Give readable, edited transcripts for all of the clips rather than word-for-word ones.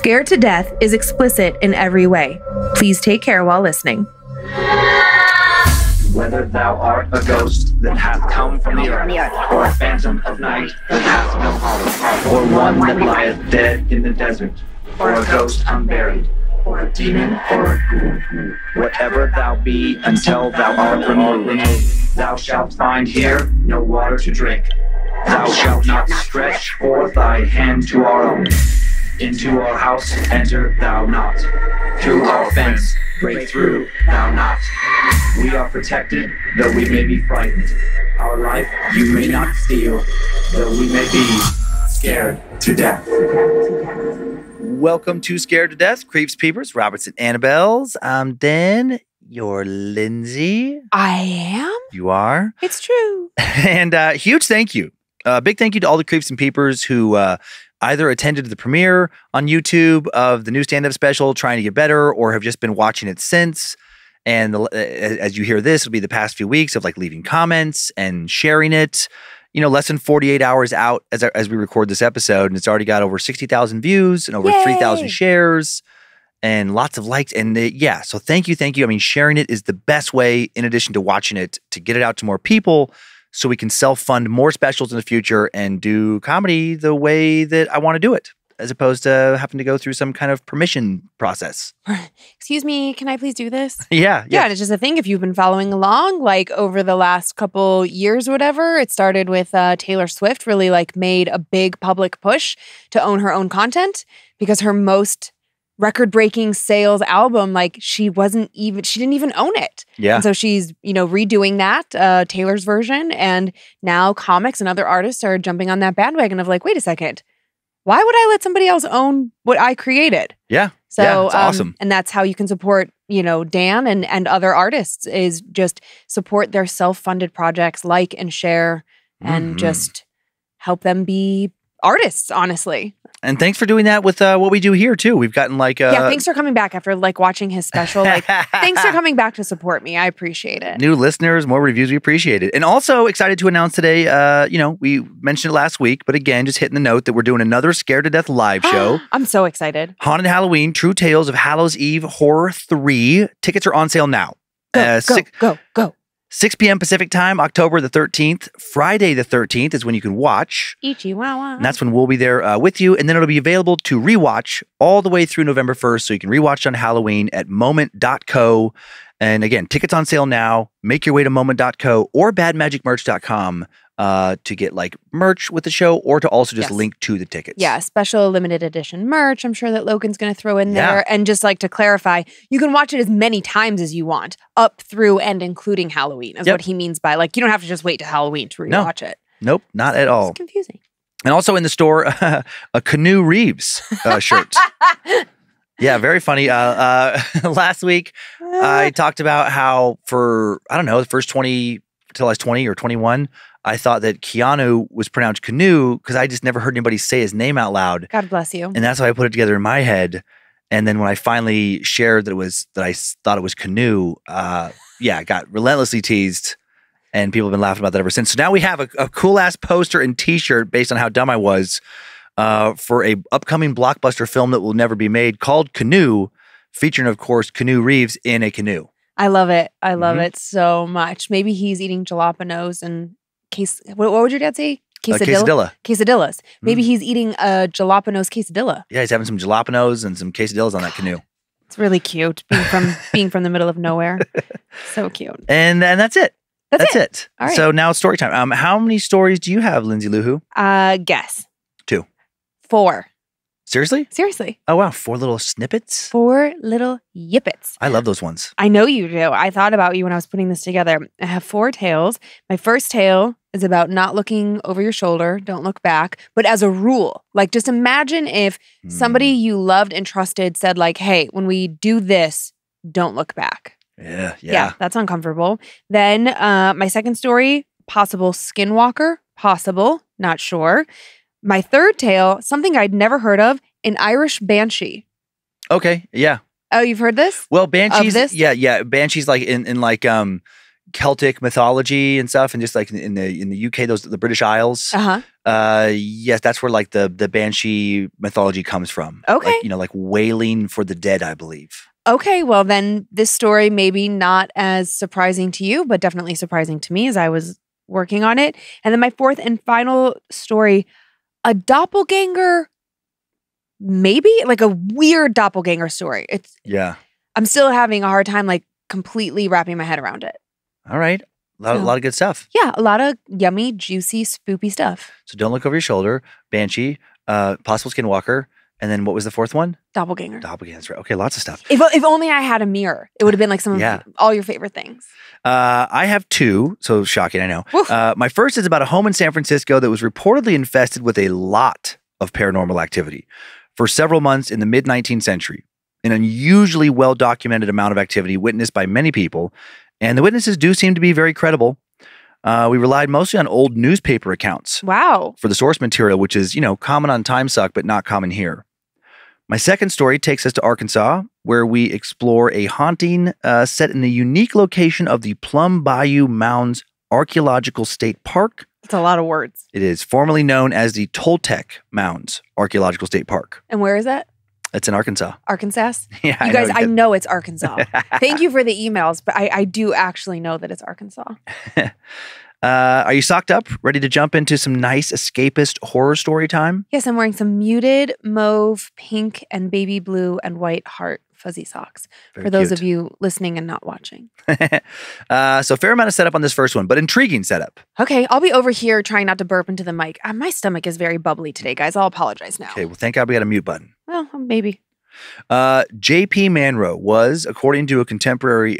Scared to Death is explicit in every way. Please take care while listening. Whether thou art a ghost that hath come from the earth, or a phantom of night that hath no hollow, or one that lieth dead in the desert, or a ghost unburied, or a demon, or a ghoul, whatever thou be, until thou art removed, thou shalt find here no water to drink. Thou shalt not stretch forth thy hand to our own. Into our house enter thou not. Through our fence break through thou not. We are protected, though we may be frightened. Our life you may not steal, though we may be scared to death. Welcome to Scared to Death, Creeps, Peepers, Roberts, and Annabelles. I'm Dan. You're Lindsay. I am. You are. It's true. And huge thank you. Big thank you to all the creeps and peepers who either attended the premiere on YouTube of the new stand-up special, Trying to Get Better, or have just been watching it since. And as you hear this, it'll be the past few weeks of like leaving comments and sharing it. You know, less than 48 hours out as we record this episode, and it's already got over 60,000 views and over 3,000 shares and lots of likes. And yeah, so thank you, thank you. I mean, sharing it is the best way, in addition to watching it, to get it out to more people, so we can self-fund more specials in the future and do comedy the way that I want to do it, as opposed to having to go through some kind of permission process. Excuse me, can I please do this? Yeah. And it's just a thing, if you've been following along, like over the last couple years or whatever, it started with Taylor Swift really like made a big public push to own her own content, because her most record-breaking sales album, like she didn't even own it. Yeah. And so she's, you know, redoing that, Taylor's version. And now comics and other artists are jumping on that bandwagon of like, wait a second, why would I let somebody else own what I created? Yeah. So yeah, it's awesome. And that's how you can support, you know, Dan and other artists, is just support their self-funded projects, like and share, and just help them be artists, honestly. And thanks for doing that with what we do here, too. We've gotten like... yeah, thanks for coming back after like watching his special. Like, thanks for coming back to support me. I appreciate it. New listeners, more reviews. We appreciate it. And also excited to announce today, you know, we mentioned it last week, but again, just hitting the note that we're doing another Scared to Death live show. I'm so excited. Haunted Halloween, True Tales of Hallows Eve Horror 3. Tickets are on sale now. Go. 6 p.m. Pacific time, October the 13th. Friday the 13th is when you can watch. Ichiwawa. And that's when we'll be there with you. And then it'll be available to rewatch all the way through November 1st. So you can rewatch on Halloween at moment.co. And again, tickets on sale now. Make your way to moment.co or badmagicmerch.com to get like merch with the show, or to also just link to the tickets. Yeah, special limited edition merch. I'm sure that Logan's going to throw in there. And just like to clarify, you can watch it as many times as you want, up through and including Halloween, is what he means by like, you don't have to just wait to Halloween to rewatch it. Nope, not at all. It's confusing. And also in the store, a Canoe Reeves shirt. Yeah, very funny. Last week, I talked about how for, I don't know, the first 20, till I was 20 or 21, I thought that Keanu was pronounced Canoe because I just never heard anybody say his name out loud. God bless you. And that's how I put it together in my head. And then when I finally shared that I thought it was Canoe, I got relentlessly teased, and people have been laughing about that ever since. So now we have a cool ass poster and T-shirt based on how dumb I was for a upcoming blockbuster film that will never be made, called Canoe, featuring of course Canoe Reeves in a canoe. I love it. I love it so much. Maybe he's eating jalapenos and. What would your dad say? Quesadilla. Quesadillas. Maybe he's eating a jalapenos quesadilla. Yeah, he's having some jalapenos and some quesadillas on that canoe. It's really cute, being from the middle of nowhere. So cute. And that's it. That's it. All right. So now it's story time. How many stories do you have, Lindsay Lou Who? Guess. 2. 4. Seriously? Oh, wow. 4 little snippets? 4 little yippets. I love those ones. I know you do. I thought about you when I was putting this together. I have 4 tales. My first tale is about not looking over your shoulder. Don't look back. But as a rule, like just imagine if somebody you loved and trusted said like, hey, when we do this, don't look back. Yeah, that's uncomfortable. Then my second story, possible skinwalker. Possible. Not sure. My third tale, something I'd never heard of, an Irish banshee. Okay, yeah. Oh, you've heard this? Well, banshees, like in like Celtic mythology and stuff, and just like in the UK, the British Isles. Yes, that's where like the Banshee mythology comes from. Okay, like, like wailing for the dead, I believe. Okay, well then this story maybe not as surprising to you, but definitely surprising to me as I was working on it. And then my fourth and final story, a doppelganger, maybe like a weird doppelganger story. It's I'm still having a hard time like completely wrapping my head around it. All right. A lot of good stuff. Yeah, a lot of yummy, juicy, spoopy stuff. So don't look over your shoulder. Banshee, possible skinwalker, and then what was the fourth one? Doppelganger. Doppelganger. Okay, lots of stuff. If only I had a mirror, it would have been like some of all your favorite things. I have two, so shocking, I know. My first is about a home in San Francisco that was reportedly infested with a lot of paranormal activity for several months in the mid-19th century. An unusually well-documented amount of activity witnessed by many people, and the witnesses do seem to be very credible. We relied mostly on old newspaper accounts. Wow. For the source material, which is, common on TimeSuck, but not common here. My second story takes us to Arkansas, where we explore a haunting set in the unique location of the Plum Bayou Mounds Archaeological State Park. That's a lot of words. It is formerly known as the Toltec Mounds Archaeological State Park. And where is that? It's in Arkansas. Arkansas? Yeah. You guys, I know it's Arkansas. Thank you for the emails, but I do actually know that it's Arkansas. Are you socked up? Ready to jump into some nice escapist horror story time? Yes, I'm wearing some muted mauve, pink, and baby blue and white heart fuzzy socks. Very for those cute. Of you listening and not watching. So fair amount of setup on this first one, but intriguing setup. Okay, I'll be over here trying not to burp into the mic. My stomach is very bubbly today, guys. I'll apologize now. Okay, well, thank God we got a mute button. Well, maybe. J.P. Manrow was, according to contemporary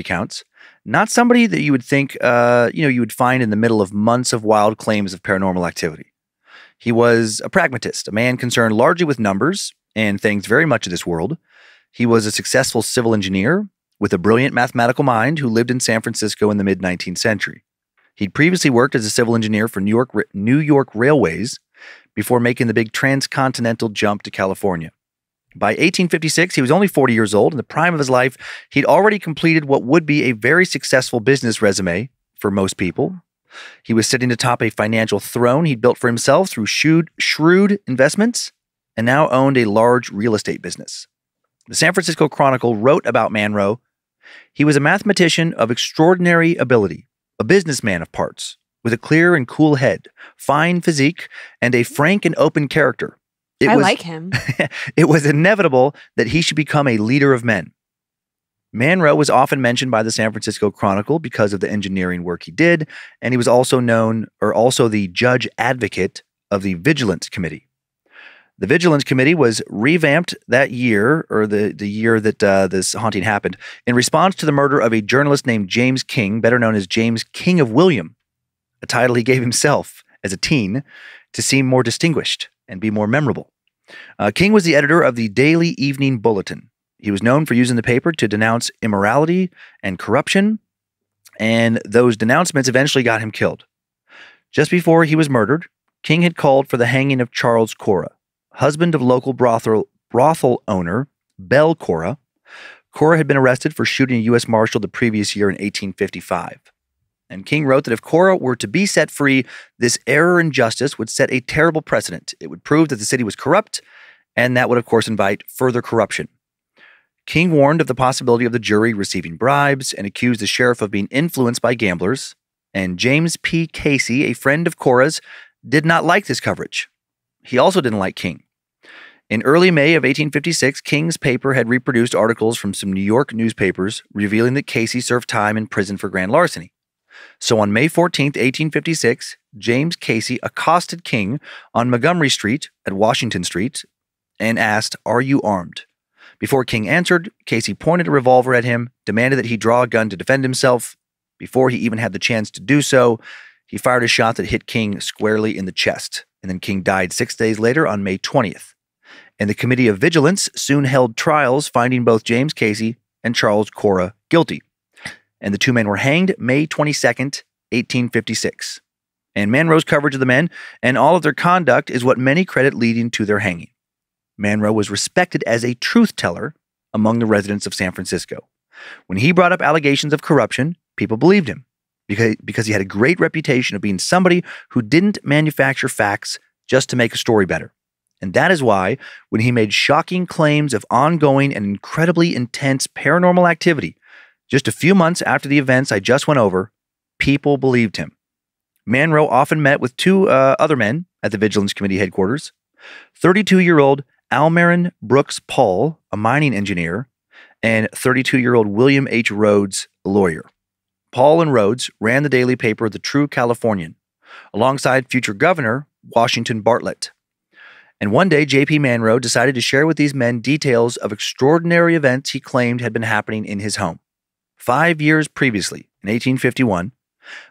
accounts, not somebody that you would think, you would find in the middle of months of wild claims of paranormal activity. He was a pragmatist, a man concerned largely with numbers and things very much of this world. He was a successful civil engineer with a brilliant mathematical mind who lived in San Francisco in the mid-19th century. He'd previously worked as a civil engineer for New York Railways before making the big transcontinental jump to California. By 1856, he was only 40 years old. In the prime of his life, he'd already completed what would be a very successful business resume for most people. He was sitting atop a financial throne he'd built for himself through shrewd investments and now owned a large real estate business. The San Francisco Chronicle wrote about Manrow, "He was a mathematician of extraordinary ability, a businessman of parts, with a clear and cool head, fine physique, and a frank and open character. Like him." It was inevitable that he should become a leader of men. Manrow was often mentioned by the San Francisco Chronicle because of the engineering work he did, and he was also known, or also the judge advocate of the Vigilance Committee. The Vigilance Committee was revamped that year, or the year that this haunting happened, in response to the murder of a journalist named James King, better known as James King of William, a title he gave himself as a teen to seem more distinguished and be more memorable. King was the editor of the Daily Evening Bulletin. He was known for using the paper to denounce immorality and corruption, and those denouncements eventually got him killed. Just before he was murdered, King had called for the hanging of Charles Cora, husband of local brothel owner Bell Cora. Cora had been arrested for shooting a U.S. Marshal the previous year in 1855. And King wrote that if Cora were to be set free, this error and justice would set a terrible precedent. It would prove that the city was corrupt, and that would, of course, invite further corruption. King warned of the possibility of the jury receiving bribes and accused the sheriff of being influenced by gamblers. And James P. Casey, a friend of Cora's, did not like this coverage. He also didn't like King. In early May of 1856, King's paper had reproduced articles from some New York newspapers revealing that Casey served time in prison for grand larceny. So on May 14th, 1856, James Casey accosted King on Montgomery Street at Washington Street and asked, "Are you armed?" Before King answered, Casey pointed a revolver at him, demanded that he draw a gun to defend himself. Before he even had the chance to do so, he fired a shot that hit King squarely in the chest. And then King died 6 days later on May 20th. And the Committee of Vigilance soon held trials, finding both James Casey and Charles Cora guilty. And the two men were hanged May 22nd, 1856. And Manrow's coverage of the men and all of their conduct is what many credit leading to their hanging. Manrow was respected as a truth teller among the residents of San Francisco. When he brought up allegations of corruption, people believed him because he had a great reputation of being somebody who didn't manufacture facts just to make a story better. And that is why when he made shocking claims of ongoing and incredibly intense paranormal activity, just a few months after the events I just went over, people believed him. Manrow often met with two other men at the Vigilance Committee headquarters, 32-year-old Almarin Brooks Paul, a mining engineer, and 32-year-old William H. Rhodes, a lawyer. Paul and Rhodes ran the daily paper The True Californian, alongside future governor Washington Bartlett. And one day, J.P. Manrow decided to share with these men details of extraordinary events he claimed had been happening in his home. 5 years previously, in 1851,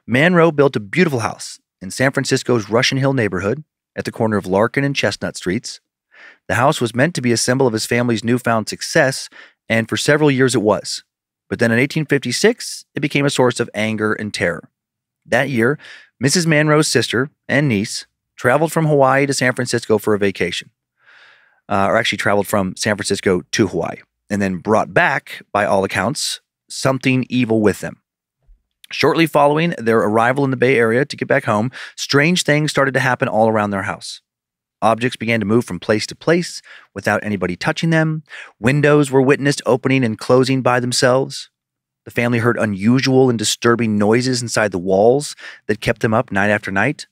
Manrow built a beautiful house in San Francisco's Russian Hill neighborhood at the corner of Larkin and Chestnut Streets. The house was meant to be a symbol of his family's newfound success, and for several years it was. But then in 1856, it became a source of anger and terror. That year, Mrs. Manrow's sister and niece traveled from Hawaii to San Francisco for a vacation, or actually traveled from San Francisco to Hawaii, and then brought back, by all accounts, something evil with them. Shortly following their arrival in the Bay Area to get back home, strange things started to happen all around their house. Objects began to move from place to place without anybody touching them. Windows were witnessed opening and closing by themselves. The family heard unusual and disturbing noises inside the walls that kept them up night after night.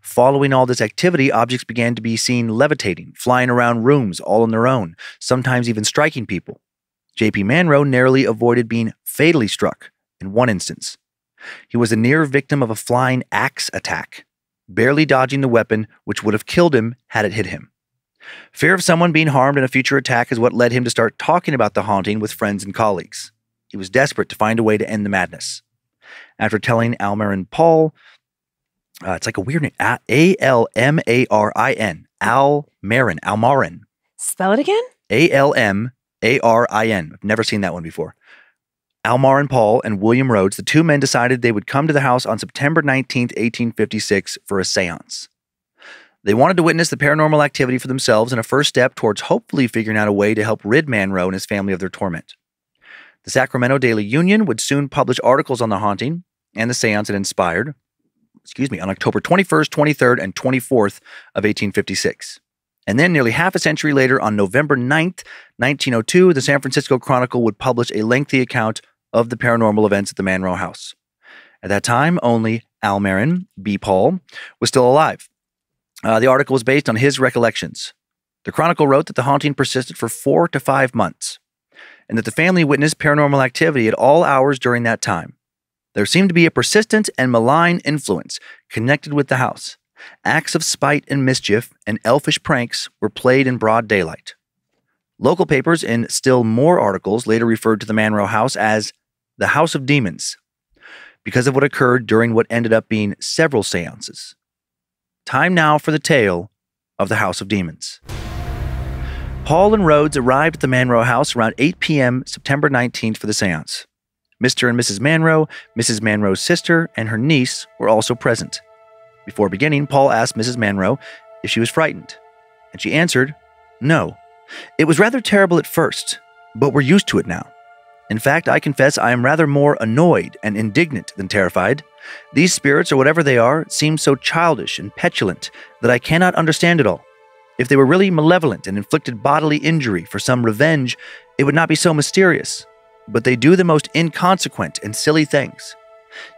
Following all this activity, objects began to be seen levitating, flying around rooms all on their own, sometimes even striking people. J.P. Manrow narrowly avoided being fatally struck in one instance. He was a near victim of a flying axe attack, barely dodging the weapon which would have killed him had it hit him. Fear of someone being harmed in a future attack is what led him to start talking about the haunting with friends and colleagues. He was desperate to find a way to end the madness. After telling Almarin Paul, it's like a weird name, A-L-M-A-R-I-N, Almarin, Almarin. Spell it again? A-L-M-A-R-I-N. I've never seen that one before. Almarin Paul and William Rhodes, the two men decided they would come to the house on September 19th, 1856 for a seance. They wanted to witness the paranormal activity for themselves in a first step towards hopefully figuring out a way to help rid Manrow and his family of their torment. The Sacramento Daily Union would soon publish articles on the haunting and the seance it inspired, on October 21st, 23rd, and 24th of 1856. And then nearly half a century later, on November 9th, 1902, the San Francisco Chronicle would publish a lengthy account of the paranormal events at the Manrow House. At that time, only Almarin B. Paul was still alive. The article was based on his recollections. The Chronicle wrote that the haunting persisted for 4 to 5 months, and that the family witnessed paranormal activity at all hours during that time. There seemed to be a persistent and malign influence connected with the house. Acts of spite and mischief and elfish pranks were played in broad daylight. Local papers in still more articles later referred to the Manrow House as the House of Demons because of what occurred during what ended up being several seances. Time now for the tale of the House of Demons. Paul and Rhodes arrived at the Manrow House around 8 p.m. September 19th for the seance. Mr. and Mrs. Manrow, Mrs. Manrow's sister, and her niece were also present. Before beginning, Paul asked Mrs. Manrow if she was frightened, and she answered, "No. It was rather terrible at first, but we're used to it now. In fact, I confess I am rather more annoyed and indignant than terrified. These spirits, or whatever they are, seem so childish and petulant that I cannot understand it all. If they were really malevolent and inflicted bodily injury for some revenge, it would not be so mysterious. But they do the most inconsequent and silly things.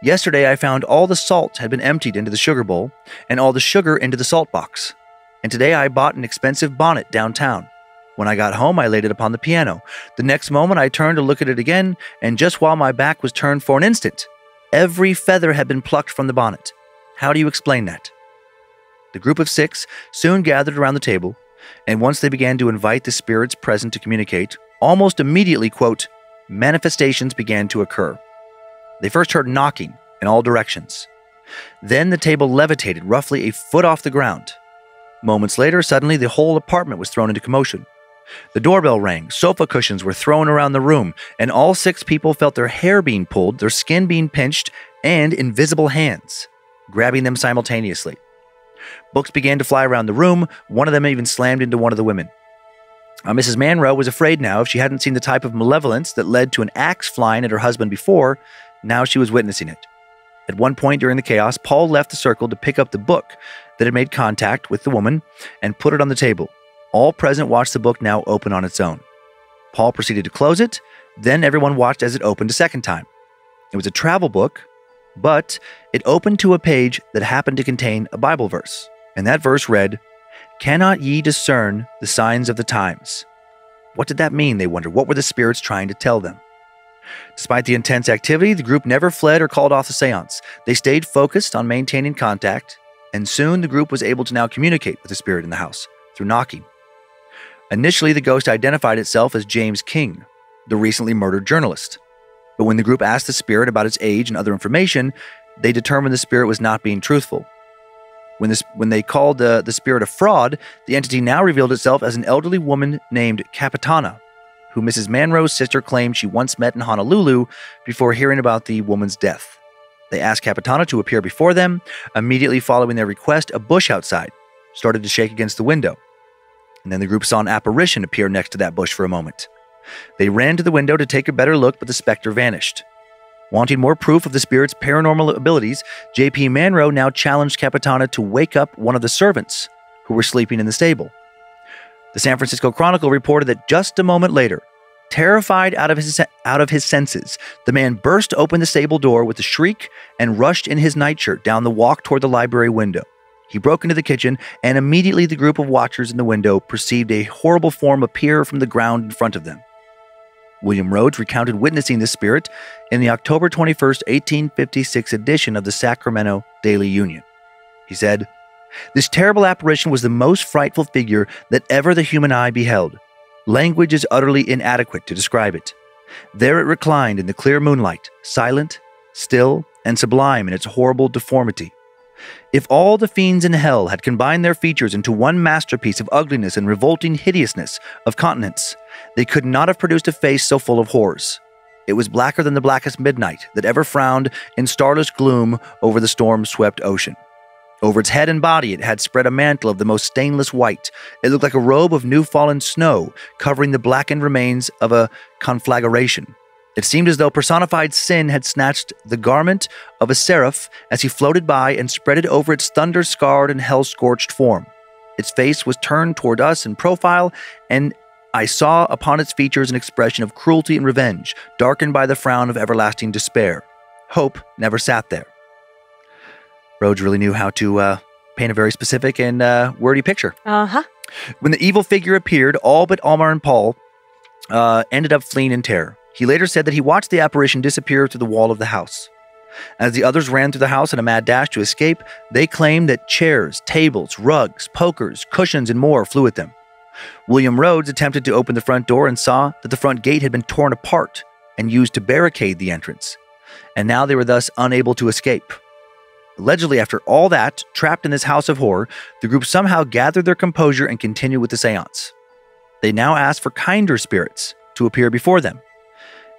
Yesterday I found all the salt had been emptied into the sugar bowl and all the sugar into the salt box. And today I bought an expensive bonnet downtown. When I got home, I laid it upon the piano. The next moment I turned to look at it again, and just while my back was turned for an instant, every feather had been plucked from the bonnet. How do you explain that?" The group of six soon gathered around the table, and once they began to invite the spirits present to communicate, almost immediately, quote, manifestations began to occur. They first heard knocking in all directions. Then the table levitated roughly a foot off the ground. Moments later, suddenly the whole apartment was thrown into commotion. The doorbell rang, sofa cushions were thrown around the room, and all six people felt their hair being pulled, their skin being pinched, and invisible hands grabbing them simultaneously. Books began to fly around the room. One of them even slammed into one of the women. Mrs. Manrow was afraid now. If she hadn't seen the type of malevolence that led to an axe flying at her husband before, now she was witnessing it. At one point during the chaos, Paul left the circle to pick up the book that had made contact with the woman and put it on the table. All present watched the book now open on its own. Paul proceeded to close it. Then everyone watched as it opened a second time. It was a travel book, but it opened to a page that happened to contain a Bible verse. And that verse read, "Cannot ye discern the signs of the times?" What did that mean, they wondered? What were the spirits trying to tell them? Despite the intense activity, the group never fled or called off the seance. They stayed focused on maintaining contact, and soon the group was able to now communicate with the spirit in the house through knocking. Initially, the ghost identified itself as James King, the recently murdered journalist. But when the group asked the spirit about its age and other information, they determined the spirit was not being truthful. When they called the spirit a fraud, the entity now revealed itself as an elderly woman named Capitana, who Mrs. Manrow's sister claimed she once met in Honolulu before hearing about the woman's death. They asked Capitana to appear before them. Immediately following their request, a bush outside started to shake against the window. And then the group saw an apparition appear next to that bush for a moment. They ran to the window to take a better look, but the specter vanished. Wanting more proof of the spirit's paranormal abilities, J.P. Manrow now challenged Capitana to wake up one of the servants who were sleeping in the stable. The San Francisco Chronicle reported that just a moment later, terrified out of his senses, the man burst open the stable door with a shriek and rushed in his nightshirt down the walk toward the library window. He broke into the kitchen, and immediately the group of watchers in the window perceived a horrible form appear from the ground in front of them. William Rhodes recounted witnessing this spirit in the October 21, 1856 edition of the Sacramento Daily Union. He said, "This terrible apparition was the most frightful figure that ever the human eye beheld. Language is utterly inadequate to describe it. There it reclined in the clear moonlight, silent, still, and sublime in its horrible deformity. If all the fiends in hell had combined their features into one masterpiece of ugliness and revolting hideousness of countenance, they could not have produced a face so full of horrors. It was blacker than the blackest midnight that ever frowned in starless gloom over the storm-swept ocean. Over its head and body it had spread a mantle of the most stainless white. It looked like a robe of new-fallen snow covering the blackened remains of a conflagration. It seemed as though personified sin had snatched the garment of a seraph as he floated by and spread it over its thunder-scarred and hell-scorched form. Its face was turned toward us in profile, and I saw upon its features an expression of cruelty and revenge, darkened by the frown of everlasting despair. Hope never sat there." Rhodes really knew how to paint a very specific and wordy picture. Uh-huh. When the evil figure appeared, all but Almarin Paul ended up fleeing in terror. He later said that he watched the apparition disappear through the wall of the house. As the others ran through the house in a mad dash to escape, they claimed that chairs, tables, rugs, pokers, cushions, and more flew at them. William Rhodes attempted to open the front door and saw that the front gate had been torn apart and used to barricade the entrance, and now they were thus unable to escape. Allegedly, after all that, trapped in this house of horror, the group somehow gathered their composure and continued with the seance. They now asked for kinder spirits to appear before them.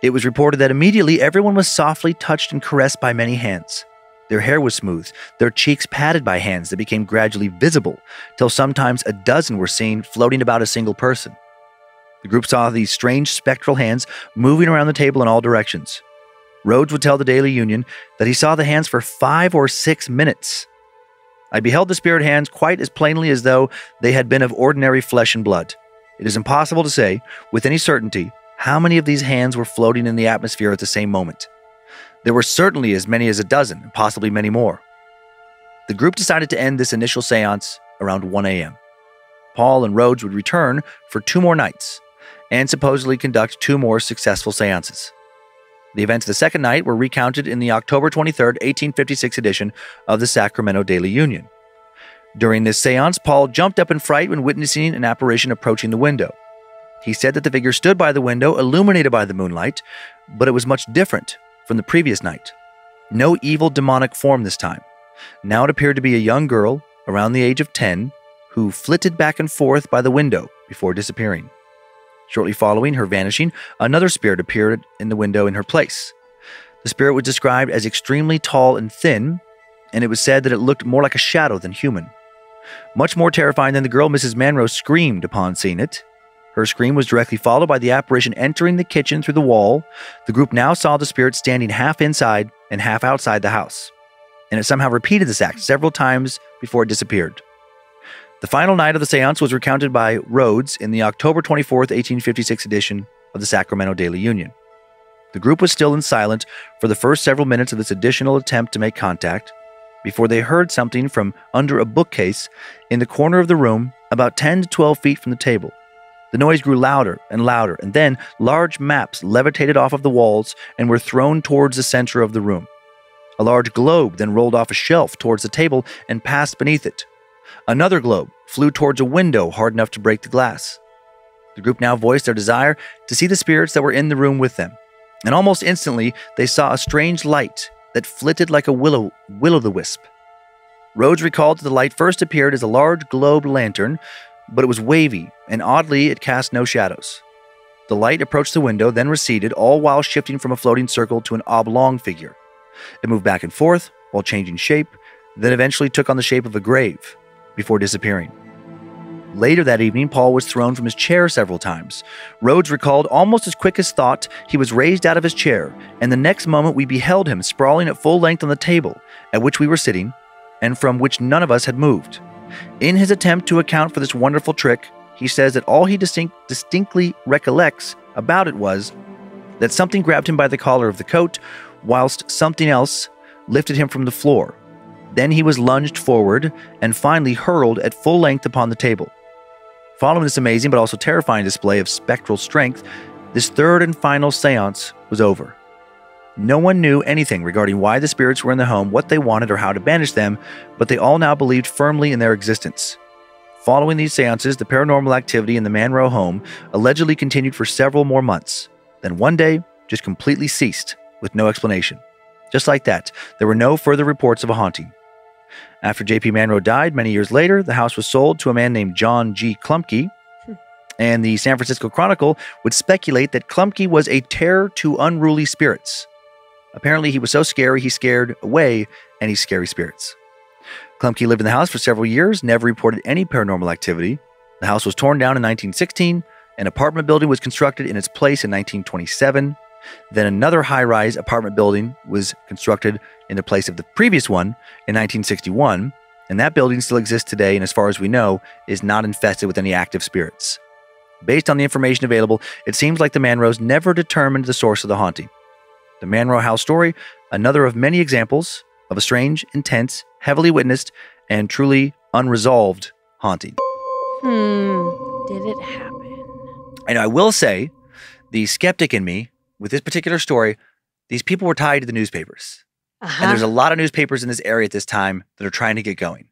It was reported that immediately everyone was softly touched and caressed by many hands. Their hair was smoothed, their cheeks patted by hands that became gradually visible, till sometimes a dozen were seen floating about a single person. The group saw these strange spectral hands moving around the table in all directions. Rhodes would tell the Daily Union that he saw the hands for 5 or 6 minutes. "I beheld the spirit hands quite as plainly as though they had been of ordinary flesh and blood. It is impossible to say, with any certainty, how many of these hands were floating in the atmosphere at the same moment. There were certainly as many as a dozen, and possibly many more." The group decided to end this initial seance around 1 a.m. Paul and Rhodes would return for 2 more nights and supposedly conduct 2 more successful seances. The events of the second night were recounted in the October 23, 1856 edition of the Sacramento Daily Union. During this seance, Paul jumped up in fright when witnessing an apparition approaching the window. He said that the figure stood by the window, illuminated by the moonlight, but it was much different from the previous night. No evil demonic form this time. Now it appeared to be a young girl, around the age of 10, who flitted back and forth by the window before disappearing. Shortly following her vanishing, another spirit appeared in the window in her place. The spirit was described as extremely tall and thin, and it was said that it looked more like a shadow than human. Much more terrifying than the girl, Mrs. Manrow screamed upon seeing it. Her scream was directly followed by the apparition entering the kitchen through the wall. The group now saw the spirit standing half inside and half outside the house, and it somehow repeated this act several times before it disappeared. The final night of the seance was recounted by Rhodes in the October 24, 1856 edition of the Sacramento Daily Union. The group was still in silence for the first several minutes of this additional attempt to make contact, before they heard something from under a bookcase in the corner of the room, about 10 to 12 feet from the table. The noise grew louder and louder, and then large maps levitated off of the walls and were thrown towards the center of the room. A large globe then rolled off a shelf towards the table and passed beneath it. Another globe flew towards a window hard enough to break the glass. The group now voiced their desire to see the spirits that were in the room with them, and almost instantly they saw a strange light that flitted like a will-o'-the-wisp. Rhodes recalled that the light first appeared as a large globe lantern, but it was wavy, and oddly it cast no shadows. The light approached the window, then receded, all while shifting from a floating circle to an oblong figure. It moved back and forth while changing shape, then eventually took on the shape of a grave before disappearing. Later that evening, Paul was thrown from his chair several times. Rhodes recalled, almost as quick as thought, he was raised out of his chair, and the next moment we beheld him sprawling at full length on the table at which we were sitting and from which none of us had moved. In his attempt to account for this wonderful trick, he says that all he distinctly recollects about it was that something grabbed him by the collar of the coat, whilst something else lifted him from the floor. Then he was lunged forward and finally hurled at full length upon the table. Following this amazing but also terrifying display of spectral strength, this third and final seance was over. No one knew anything regarding why the spirits were in the home, what they wanted, or how to banish them, but they all now believed firmly in their existence. Following these seances, the paranormal activity in the Manrow home allegedly continued for several more months, then one day just completely ceased with no explanation. Just like that, there were no further reports of a haunting. After J.P. Manrow died many years later, the house was sold to a man named John G. Klumpke, and the San Francisco Chronicle would speculate that Klumpke was a terror to unruly spirits. Apparently, he was so scary he scared away any scary spirits. Klumpke lived in the house for several years, never reported any paranormal activity. The house was torn down in 1916. An apartment building was constructed in its place in 1927. Then another high-rise apartment building was constructed in the place of the previous one in 1961, and that building still exists today and, as far as we know, is not infested with any active spirits. Based on the information available, it seems like the Manrows never determined the source of the haunting. The Manrow House story, another of many examples of a strange, intense, heavily witnessed, and truly unresolved haunting. Did it happen? And I will say, the skeptic in me, with this particular story, these people were tied to the newspapers. And there's a lot of newspapers in this area at this time that are trying to get going,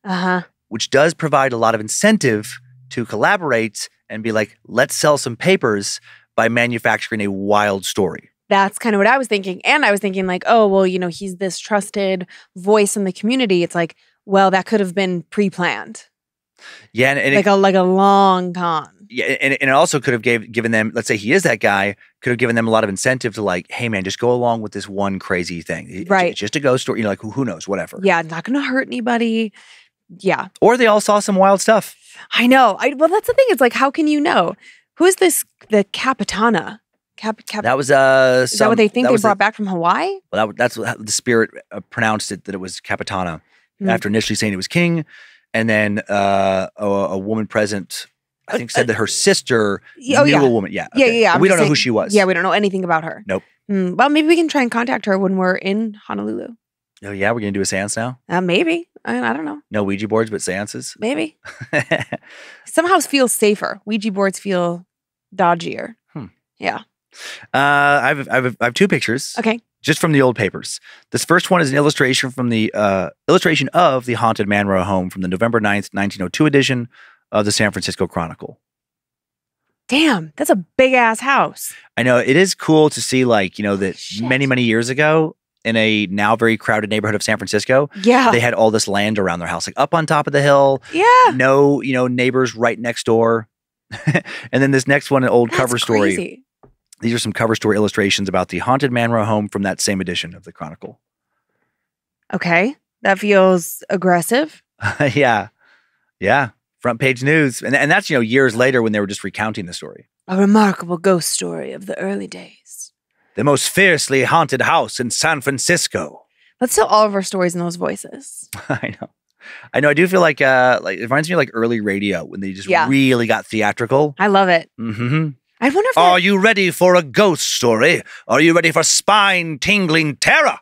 which does provide a lot of incentive to collaborate and be like, let's sell some papers by manufacturing a wild story. That's kind of what I was thinking. And I was thinking like, oh, well, you know, he's this trusted voice in the community. It's like, well, that could have been pre-planned. Yeah. And like a long con. Yeah. And it also could have given them, let's say he is that guy, could have given them a lot of incentive to like, hey man, just go along with this one crazy thing. Right. It's just a ghost story. You know, like who knows, whatever. Yeah. Not going to hurt anybody. Yeah. Or they all saw some wild stuff. I know. Well, that's the thing. It's like, how can you know? Who is this? The Capitana. That was is that what they think they brought back from Hawaii? Well, that's what the spirit pronounced it, that it was Capitana. After initially saying it was king, and then a woman present, I think, said that her sister knew a woman. Yeah, okay. We don't know who she was. Yeah, we don't know anything about her. Nope. Well, maybe we can try and contact her when we're in Honolulu. Oh yeah, we're gonna do a seance now. Maybe. I don't know. No Ouija boards, but seances. Maybe. Somehow feels safer. Ouija boards feel dodgier. Yeah. I have two pictures. Okay. Just from the old papers. This first one is an illustration from the illustration of the haunted Manrow home from the November 9th, 1902 edition of the San Francisco Chronicle. Damn, that's a big ass house. I know, it is cool to see, like, you know, that many years ago in a now very crowded neighborhood of San Francisco, they had all this land around their house, like up on top of the hill. Yeah. No, you know, neighbors right next door. And then this next one, an old cover story. Crazy. These are some cover story illustrations about the haunted Manrow home from that same edition of the Chronicle. Okay. That feels aggressive. Yeah. Yeah. Front page news. And that's, you know, years later when they were just recounting the story. A remarkable ghost story of the early days. The most fiercely haunted house in San Francisco. Let's tell all of our stories in those voices. I know. I know. I do feel like it reminds me of like early radio when they just really got theatrical. I love it. Mm-hmm. I wonder if Are you ready for a ghost story? Are you ready for spine-tingling terror?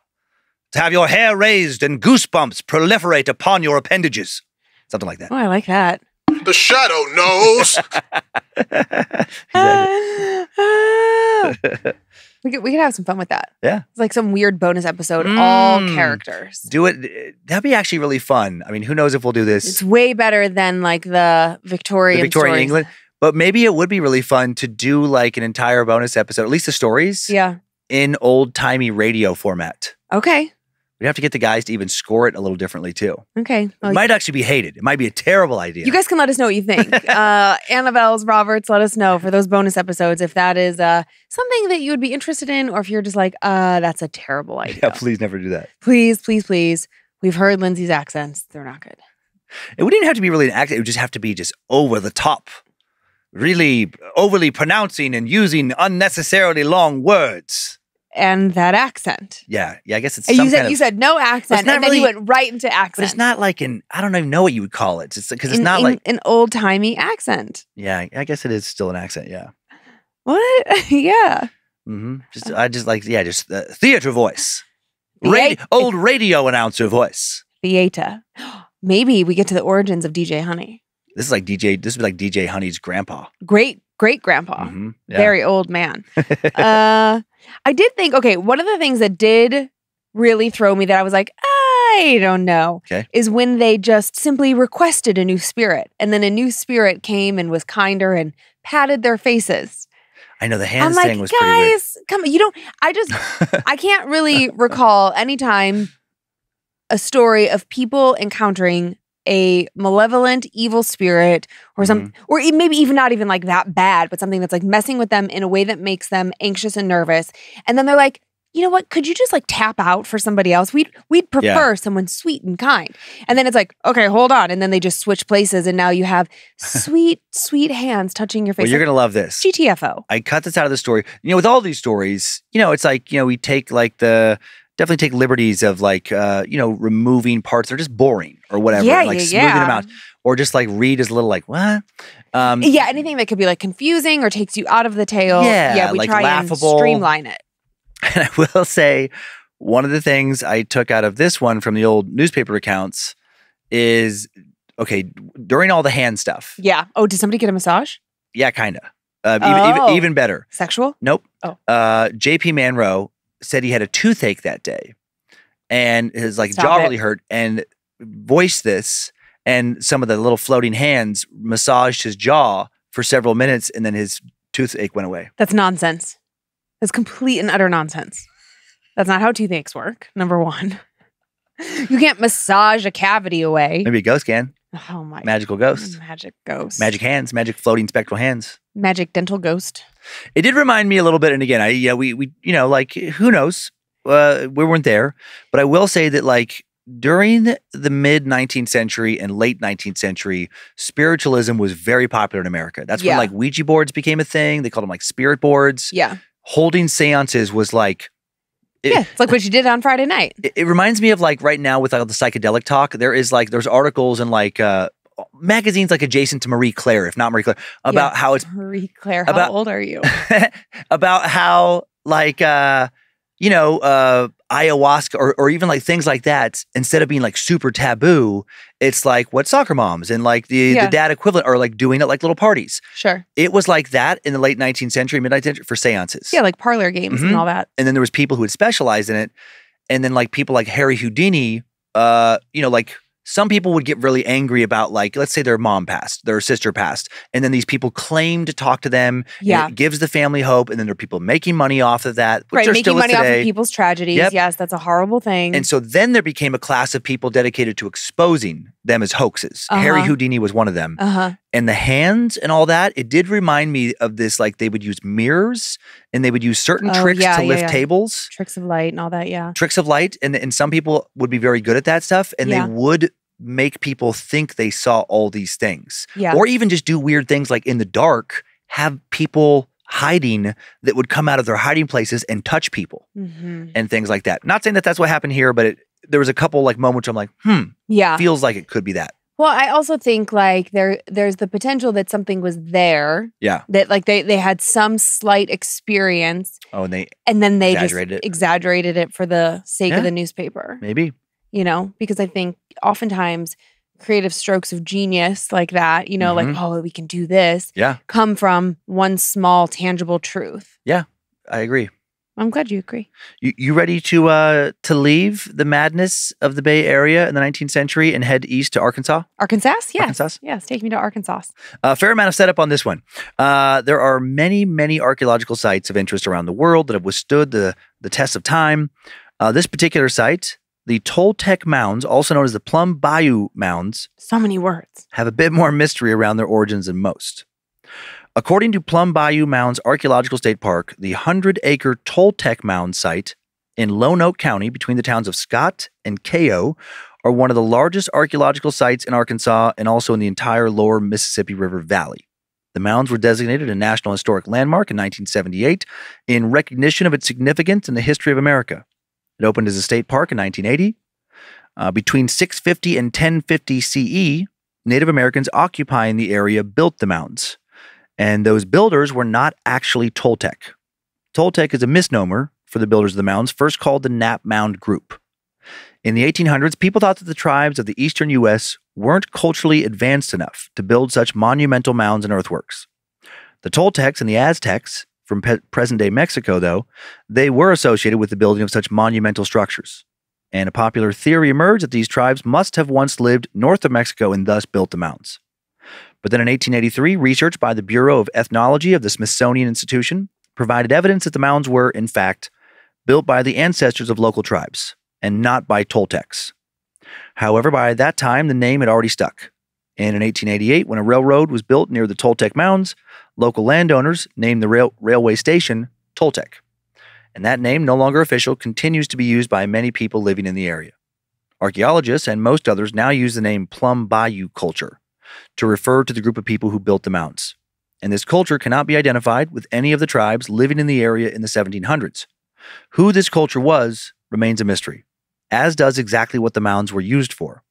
To have your hair raised and goosebumps proliferate upon your appendages. Something like that. Oh, I like that. The shadow knows. We could have some fun with that. Yeah. It's like some weird bonus episode, all characters. Do it. That'd be actually really fun. I mean, who knows if we'll do this. It's way better than like the Victorian stories. England. But maybe it would be really fun to do like an entire bonus episode, at least the stories. Yeah. In old-timey radio format. Okay. We'd have to get the guys to even score it a little differently, too. Okay. Well, it might actually be hated. It might be a terrible idea. You guys can let us know what you think. Annabelle's, Roberts, let us know for those bonus episodes if that is something that you would be interested in or if you're just like, that's a terrible idea. Yeah, please never do that. Please, please, please. We've heard Lindsay's accents. They're not good. It wouldn't have to be really an accent. It would just have to be just over the top. Really overly pronouncing and using unnecessarily long words. And that accent. Yeah. Yeah, I guess it's some kind of... You said no accent, and then you went right into accent. But it's not like an... I don't even know what you would call it. Because it's not like... An old-timey accent. Yeah, I guess it is still an accent, yeah. What? Yeah. Mm-hmm. Just theater voice. Old radio announcer voice. Theater. Maybe we get to the origins of DJ Honey. This would be like DJ Honey's grandpa. Great-great-grandpa. Mm-hmm. Yeah. Very old man. I did think, okay, one of the things that did really throw me that I was like, I don't know, is when they just simply requested a new spirit. And then a new spirit came and was kinder and patted their faces. I know, the hands thing was pretty weird. I'm like, guys, come on. I can't really recall any time a story of people encountering a malevolent evil spirit or something, or maybe even not even like that bad, but something that's like messing with them in a way that makes them anxious and nervous. And then they're like, you know what? Could you just like tap out for somebody else? We'd prefer someone sweet and kind. And then it's like, okay, hold on. And then they just switch places. And now you have sweet, sweet hands touching your face. Well, you're going to love this. GTFO. I cut this out of the story. You know, with all these stories, you know, it's like, you know, we take like definitely take liberties of like, you know, removing parts that are just boring or whatever, smoothing them out. Or just like read as little like, what? Anything that could be like confusing or takes you out of the tale. Yeah, we like try laughable. And streamline it. And I will say, one of the things I took out of this one from the old newspaper accounts is, okay, during all the hand stuff. Yeah. Oh, did somebody get a massage? Yeah, kind of. Even better. Sexual? Nope. Oh. J.P. Manrow said he had a toothache that day and his jaw really hurt and voiced this, and some of the little floating hands massaged his jaw for several minutes and then his toothache went away. That's nonsense. That's complete and utter nonsense. That's not how toothaches work, number one. You can't massage a cavity away. Maybe a ghost can. Oh my. Magical ghost. Magic ghost. Magic hands. Magic floating spectral hands. Magic dental ghost. It did remind me a little bit, and again, we you know, like, who knows? We weren't there, but I will say that like during the mid-19th century and late 19th century, spiritualism was very popular in America. That's when like Ouija boards became a thing. They called them like spirit boards. Yeah. Holding seances was like... it's like what you did on Friday night. It reminds me of like right now with all the psychedelic talk, there's articles and like... magazines like adjacent to Marie Claire, if not Marie Claire, about how it's Marie Claire. How old are you? About how like you know ayahuasca or even like things like that. Instead of being like super taboo, it's like what soccer moms and like the dad equivalent are like doing at like little parties. Sure, it was like that in the late 19th century, mid 19th century for seances. Yeah, like parlor games and all that. And then there was people who would specialize in it, and then like people like Harry Houdini, you know, like. Some people would get really angry about like, let's say their mom passed, their sister passed, and then these people claim to talk to them. Yeah. It gives the family hope, and then there are people making money off of that. Which right, making money off of people's tragedies. Yep. Yes, that's a horrible thing. And so then there became a class of people dedicated to exposing them as hoaxes. Harry Houdini was one of them. And the hands and all that, it did remind me of this, like they would use mirrors and they would use certain tricks to lift tables. Tricks of light and all that, yeah. Tricks of light, and some people would be very good at that stuff, and they would make people think they saw all these things. Yeah. Or even just do weird things like in the dark, have people hiding that would come out of their hiding places and touch people and things like that. Not saying that that's what happened here, but there was a couple like moments where I'm like, yeah, feels like it could be that. Well, I also think like there's the potential that something was there. Yeah. That like they had some slight experience. Oh, and then they exaggerated just exaggerated it for the sake of the newspaper. Maybe. You know, because I think oftentimes creative strokes of genius like that, you know, like, oh, we can do this, come from one small tangible truth. Yeah, I agree. I'm glad you agree. You ready to leave the madness of the Bay Area in the 19th century and head east to Arkansas? Arkansas, yes. Arkansas? Yes, take me to Arkansas. A fair amount of setup on this one. There are many, many archaeological sites of interest around the world that have withstood the test of time. This particular site, the Toltec Mounds, also known as the Plum Bayou Mounds. So many words. Have a bit more mystery around their origins than most. According to Plum Bayou Mounds Archaeological State Park, the 100-acre Toltec Mound site in Lone Oak County between the towns of Scott and Cayo are one of the largest archaeological sites in Arkansas and also in the entire lower Mississippi River Valley. The mounds were designated a National Historic Landmark in 1978 in recognition of its significance in the history of America. It opened as a state park in 1980. Between 650 and 1050 CE, Native Americans occupying the area built the mounds. And those builders were not actually Toltec. Toltec is a misnomer for the builders of the mounds, first called the Knapp Mound Group. In the 1800s, people thought that the tribes of the eastern U.S. weren't culturally advanced enough to build such monumental mounds and earthworks. The Toltecs and the Aztecs from present-day Mexico, though, they were associated with the building of such monumental structures. And a popular theory emerged that these tribes must have once lived north of Mexico and thus built the mounds. But then in 1883, research by the Bureau of Ethnology of the Smithsonian Institution provided evidence that the mounds were, in fact, built by the ancestors of local tribes and not by Toltecs. However, by that time, the name had already stuck. And in 1888, when a railroad was built near the Toltec Mounds, local landowners named the railway station Toltec. And that name, no longer official, continues to be used by many people living in the area. Archaeologists and most others now use the name Plum Bayou Culture to refer to the group of people who built the mounds. And this culture cannot be identified with any of the tribes living in the area in the 1700s. Who this culture was remains a mystery, as does exactly what the mounds were used for.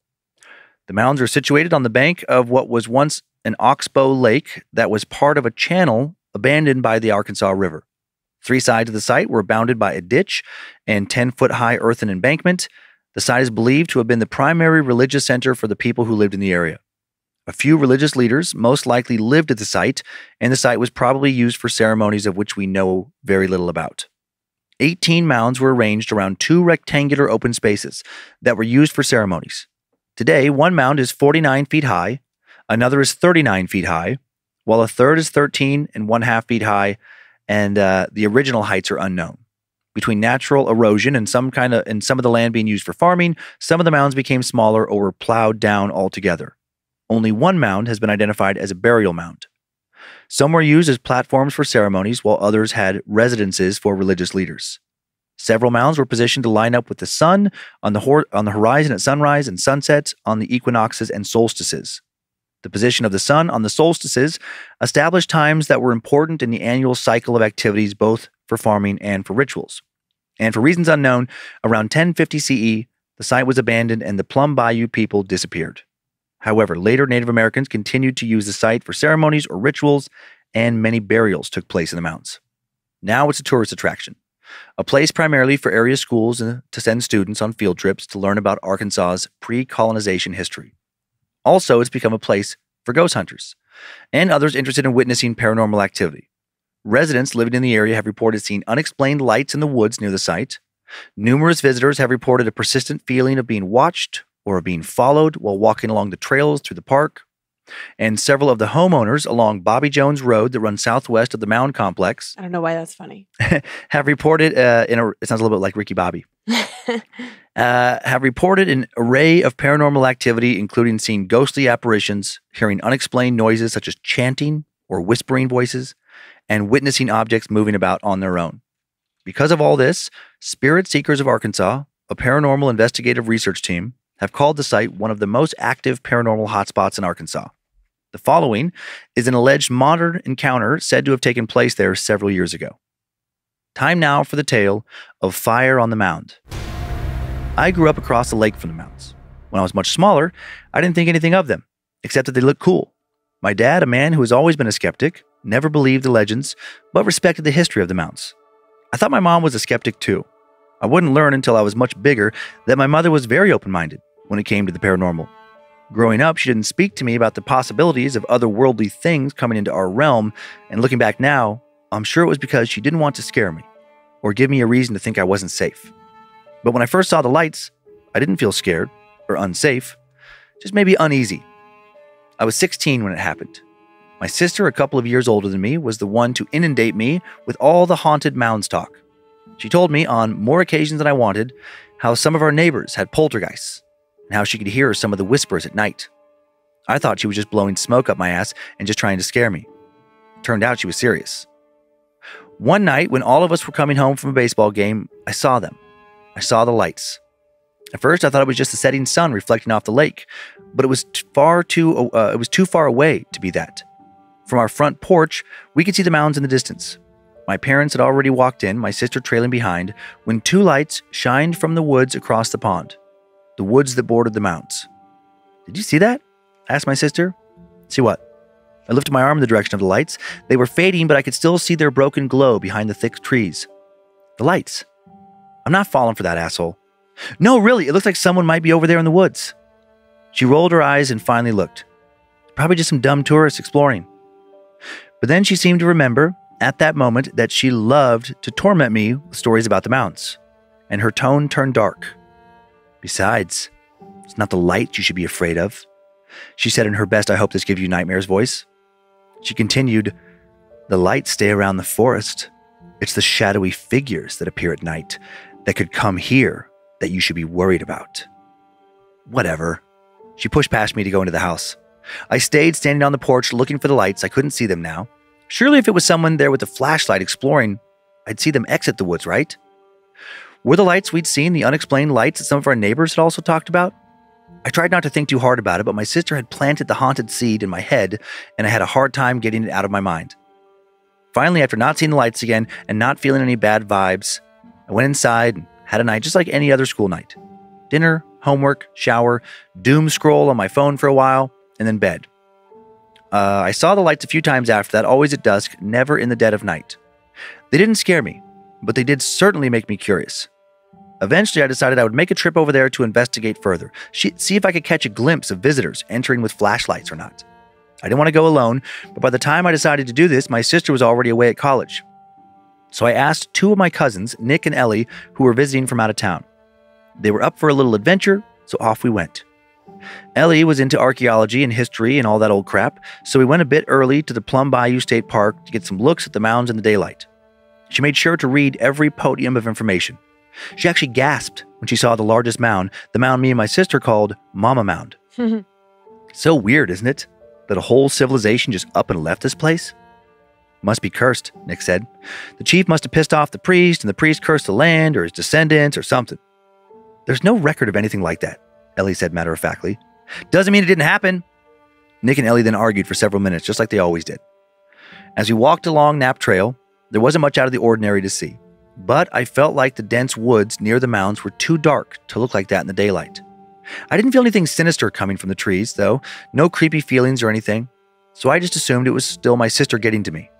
The mounds are situated on the bank of what was once an oxbow lake that was part of a channel abandoned by the Arkansas River. Three sides of the site were bounded by a ditch and 10-foot-high earthen embankment. The site is believed to have been the primary religious center for the people who lived in the area. A few religious leaders most likely lived at the site, and the site was probably used for ceremonies of which we know very little about. 18 mounds were arranged around two rectangular open spaces that were used for ceremonies. Today, one mound is 49 feet high, another is 39 feet high, while a third is 13.5 feet high, and the original heights are unknown. Between natural erosion and some of the land being used for farming, some of the mounds became smaller or were plowed down altogether. Only one mound has been identified as a burial mound. Some were used as platforms for ceremonies, while others had residences for religious leaders. Several mounds were positioned to line up with the sun on the horizon at sunrise and sunset on the equinoxes and solstices. The position of the sun on the solstices established times that were important in the annual cycle of activities, both for farming and for rituals. And for reasons unknown, around 1050 CE, the site was abandoned and the Plum Bayou people disappeared. However, later Native Americans continued to use the site for ceremonies or rituals, and many burials took place in the mounds. Now it's a tourist attraction, a place primarily for area schools to send students on field trips to learn about Arkansas's pre-colonization history. Also, it's become a place for ghost hunters and others interested in witnessing paranormal activity. Residents living in the area have reported seeing unexplained lights in the woods near the site. Numerous visitors have reported a persistent feeling of being watched or of being followed while walking along the trails through the park. And several of the homeowners along Bobby Jones Road that runs southwest of the mound complex. I don't know why that's funny. Have reported it sounds a little bit like Ricky Bobby. Have reported an array of paranormal activity, including seeing ghostly apparitions, hearing unexplained noises such as chanting or whispering voices, and witnessing objects moving about on their own. Because of all this, Spirit Seekers of Arkansas, a paranormal investigative research team, have called the site one of the most active paranormal hotspots in Arkansas. The following is an alleged modern encounter said to have taken place there several years ago. Time now for the tale of Fire on the Mound. I grew up across the lake from the mounds. When I was much smaller, I didn't think anything of them, except that they looked cool. My dad, a man who has always been a skeptic, never believed the legends, but respected the history of the mounds. I thought my mom was a skeptic too. I wouldn't learn until I was much bigger that my mother was very open-minded when it came to the paranormal. Growing up, she didn't speak to me about the possibilities of otherworldly things coming into our realm, and looking back now, I'm sure it was because she didn't want to scare me or give me a reason to think I wasn't safe. But when I first saw the lights, I didn't feel scared or unsafe, just maybe uneasy. I was 16 when it happened. My sister, a couple of years older than me, was the one to inundate me with all the haunted mounds talk. She told me on more occasions than I wanted how some of our neighbors had poltergeists and how she could hear some of the whispers at night. I thought she was just blowing smoke up my ass and just trying to scare me. Turned out she was serious. One night, when all of us were coming home from a baseball game, I saw them. I saw the lights. At first, I thought it was just the setting sun reflecting off the lake, but it was too far away to be that. From our front porch, we could see the mounds in the distance. My parents had already walked in, my sister trailing behind, when two lights shined from the woods across the pond, the woods that bordered the mounds. "Did you see that?" I asked my sister. "See what?" I lifted my arm in the direction of the lights. They were fading, but I could still see their broken glow behind the thick trees. "The lights." "I'm not falling for that, asshole." "No, really, it looks like someone might be over there in the woods." She rolled her eyes and finally looked. "Probably just some dumb tourists exploring." But then she seemed to remember, at that moment, that she loved to torment me with stories about the mounds, and her tone turned dark. "Besides, it's not the light you should be afraid of," she said in her best "I hope this gives you nightmares" voice. She continued, "The lights stay around the forest. It's the shadowy figures that appear at night that could come here that you should be worried about." "Whatever." She pushed past me to go into the house. I stayed standing on the porch looking for the lights. I couldn't see them now. Surely if it was someone there with a flashlight exploring, I'd see them exit the woods, right? Were the lights we'd seen the unexplained lights that some of our neighbors had also talked about? I tried not to think too hard about it, but my sister had planted the haunted seed in my head, and I had a hard time getting it out of my mind. Finally, after not seeing the lights again and not feeling any bad vibes, I went inside and had a night just like any other school night. Dinner, homework, shower, doom scroll on my phone for a while, and then bed. I saw the lights a few times after that, always at dusk, never in the dead of night. They didn't scare me, but they did certainly make me curious. Eventually, I decided I would make a trip over there to investigate further, see if I could catch a glimpse of visitors entering with flashlights or not. I didn't want to go alone, but by the time I decided to do this, my sister was already away at college. So I asked two of my cousins, Nick and Ellie, who were visiting from out of town. They were up for a little adventure, so off we went. Ellie was into archaeology and history and all that old crap, so we went a bit early to the Plum Bayou State Park to get some looks at the mounds in the daylight. She made sure to read every podium of information. She actually gasped when she saw the largest mound, the mound me and my sister called Mama Mound. So weird, isn't it? That a whole civilization just up and left this place? "Must be cursed," Nick said. "The chief must have pissed off the priest, and the priest cursed the land or his descendants or something." "There's no record of anything like that," Ellie said matter-of-factly. "Doesn't mean it didn't happen." Nick and Ellie then argued for several minutes, just like they always did. As we walked along Knapp Trail, there wasn't much out of the ordinary to see. But I felt like the dense woods near the mounds were too dark to look like that in the daylight. I didn't feel anything sinister coming from the trees, though. No creepy feelings or anything. So I just assumed it was still my sister getting to me.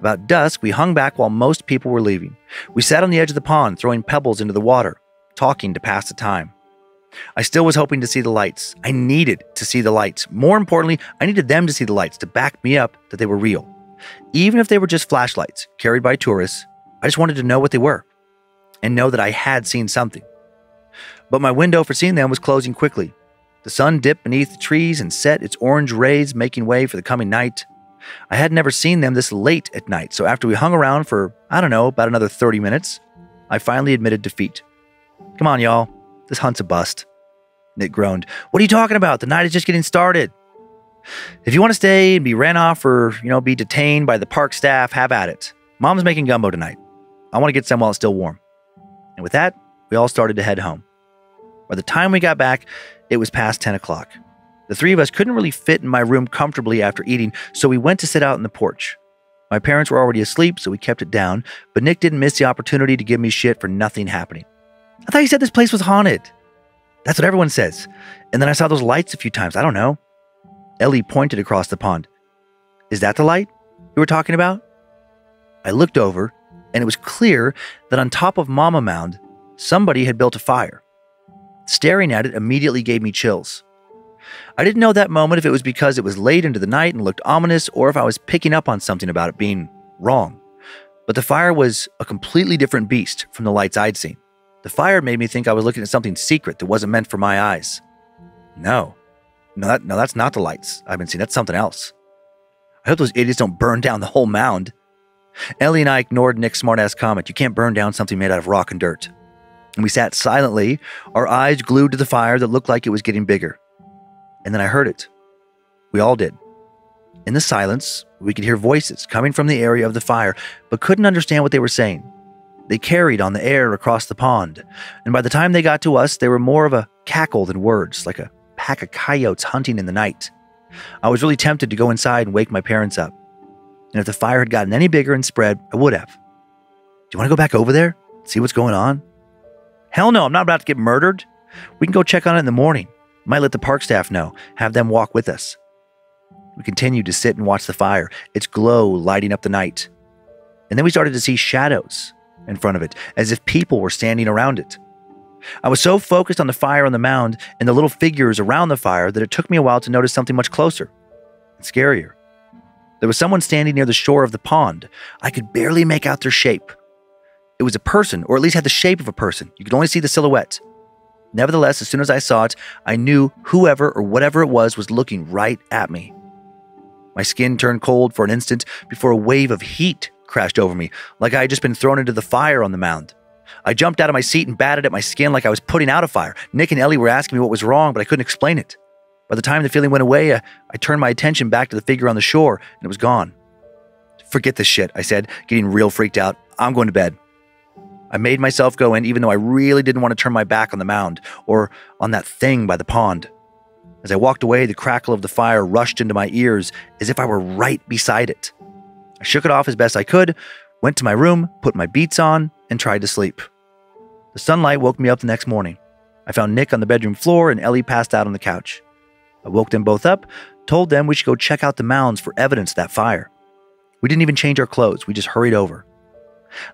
About dusk, we hung back while most people were leaving. We sat on the edge of the pond, throwing pebbles into the water, talking to pass the time. I still was hoping to see the lights. I needed to see the lights. More importantly, I needed them to see the lights to back me up that they were real. Even if they were just flashlights carried by tourists, I just wanted to know what they were and know that I had seen something. But my window for seeing them was closing quickly. The sun dipped beneath the trees and set its orange rays, making way for the coming night. I had never seen them this late at night, so after we hung around for, I don't know, about another 30 minutes, I finally admitted defeat. "Come on, y'all. This hunt's a bust." Nick groaned. "What are you talking about? The night is just getting started. If you want to stay and be ran off or, be detained by the park staff, have at it. Mom's making gumbo tonight. I want to get some while it's still warm." And with that, we all started to head home. By the time we got back, it was past 10 o'clock. The three of us couldn't really fit in my room comfortably after eating, so we went to sit out on the porch. My parents were already asleep, so we kept it down, but Nick didn't miss the opportunity to give me shit for nothing happening. I thought you said this place was haunted. That's what everyone says. And then I saw those lights a few times. I don't know. Ellie pointed across the pond. Is that the light you were talking about? I looked over, and it was clear that on top of Mama Mound, somebody had built a fire. Staring at it immediately gave me chills. I didn't know that moment if it was because it was late into the night and looked ominous, or if I was picking up on something about it being wrong. But the fire was a completely different beast from the lights I'd seen. The fire made me think I was looking at something secret that wasn't meant for my eyes. No, that's not the lights I've been seeing. That's something else. I hope those idiots don't burn down the whole mound. Ellie and I ignored Nick's smart-ass comment. You can't burn down something made out of rock and dirt. And we sat silently, our eyes glued to the fire that looked like it was getting bigger. And then I heard it. We all did. In the silence, we could hear voices coming from the area of the fire, but couldn't understand what they were saying. They carried on the air across the pond, and by the time they got to us, they were more of a cackle than words, like a pack of coyotes hunting in the night. I was really tempted to go inside and wake my parents up, and if the fire had gotten any bigger and spread, I would have. Do you want to go back over there? See what's going on? Hell no, I'm not about to get murdered. We can go check on it in the morning. Might let the park staff know, have them walk with us. We continued to sit and watch the fire, its glow lighting up the night. And then we started to see shadows in front of it, as if people were standing around it. I was so focused on the fire on the mound and the little figures around the fire that it took me a while to notice something much closer and scarier. There was someone standing near the shore of the pond. I could barely make out their shape. It was a person, or at least had the shape of a person. You could only see the silhouette. Nevertheless, as soon as I saw it, I knew whoever or whatever it was looking right at me. My skin turned cold for an instant before a wave of heat crashed over me, like I had just been thrown into the fire on the mound. I jumped out of my seat and batted at my skin like I was putting out a fire. Nick and Ellie were asking me what was wrong, but I couldn't explain it. By the time the feeling went away, I turned my attention back to the figure on the shore, and it was gone. Forget this shit, I said, getting real freaked out. I'm going to bed. I made myself go in, even though I really didn't want to turn my back on the mound or on that thing by the pond. As I walked away, the crackle of the fire rushed into my ears as if I were right beside it. I shook it off as best I could, went to my room, put my beats on, and tried to sleep. The sunlight woke me up the next morning. I found Nick on the bedroom floor and Ellie passed out on the couch. I woke them both up, told them we should go check out the mounds for evidence of that fire. We didn't even change our clothes, we just hurried over.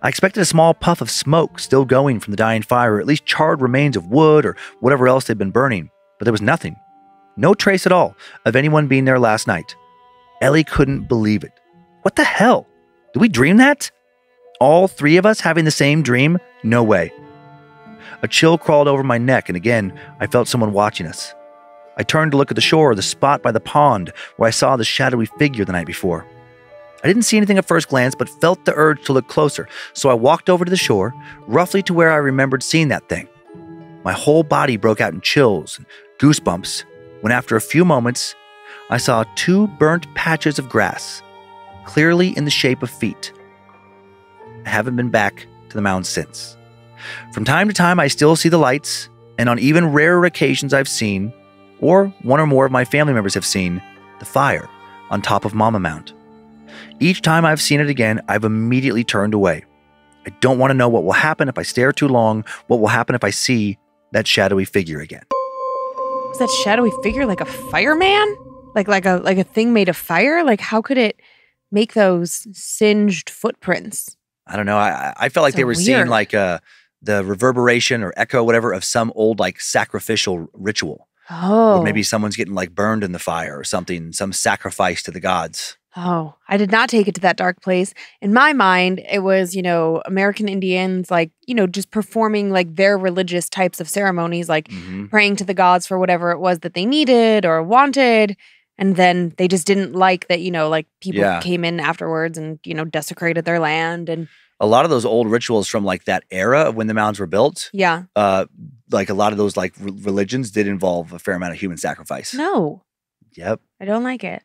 I expected a small puff of smoke still going from the dying fire, or at least charred remains of wood or whatever else they'd been burning, but there was nothing. No trace at all of anyone being there last night. Ellie couldn't believe it. What the hell? Did we dream that? All three of us having the same dream? No way. A chill crawled over my neck, and again, I felt someone watching us. I turned to look at the shore, the spot by the pond where I saw the shadowy figure the night before. I didn't see anything at first glance, but felt the urge to look closer, so I walked over to the shore, roughly to where I remembered seeing that thing. My whole body broke out in chills and goosebumps, when after a few moments, I saw two burnt patches of grass, clearly in the shape of feet. I haven't been back to the mound since. From time to time, I still see the lights, and on even rarer occasions I've seen, or one or more of my family members have seen, the fire on top of Mama Mound. Each time I've seen it again, I've immediately turned away. I don't want to know what will happen if I stare too long, what will happen if I see that shadowy figure again. Was that shadowy figure like a fireman? Like a thing made of fire? Like, how could it make those singed footprints? I don't know. I felt like they were seeing like the reverberation or echo, whatever, of some old like sacrificial ritual. Oh. Or maybe someone's getting like burned in the fire or something, some sacrifice to the gods. Oh, I did not take it to that dark place. In my mind, it was, you know, American Indians, like, you know, just performing like their religious types of ceremonies, like praying to the gods for whatever it was that they needed or wanted. And then they just didn't like that, you know, like people came in afterwards and, you know, desecrated their land. And a lot of those old rituals from like that era of when the mounds were built. Yeah. Like a lot of those like religions did involve a fair amount of human sacrifice. No. Yep. I don't like it.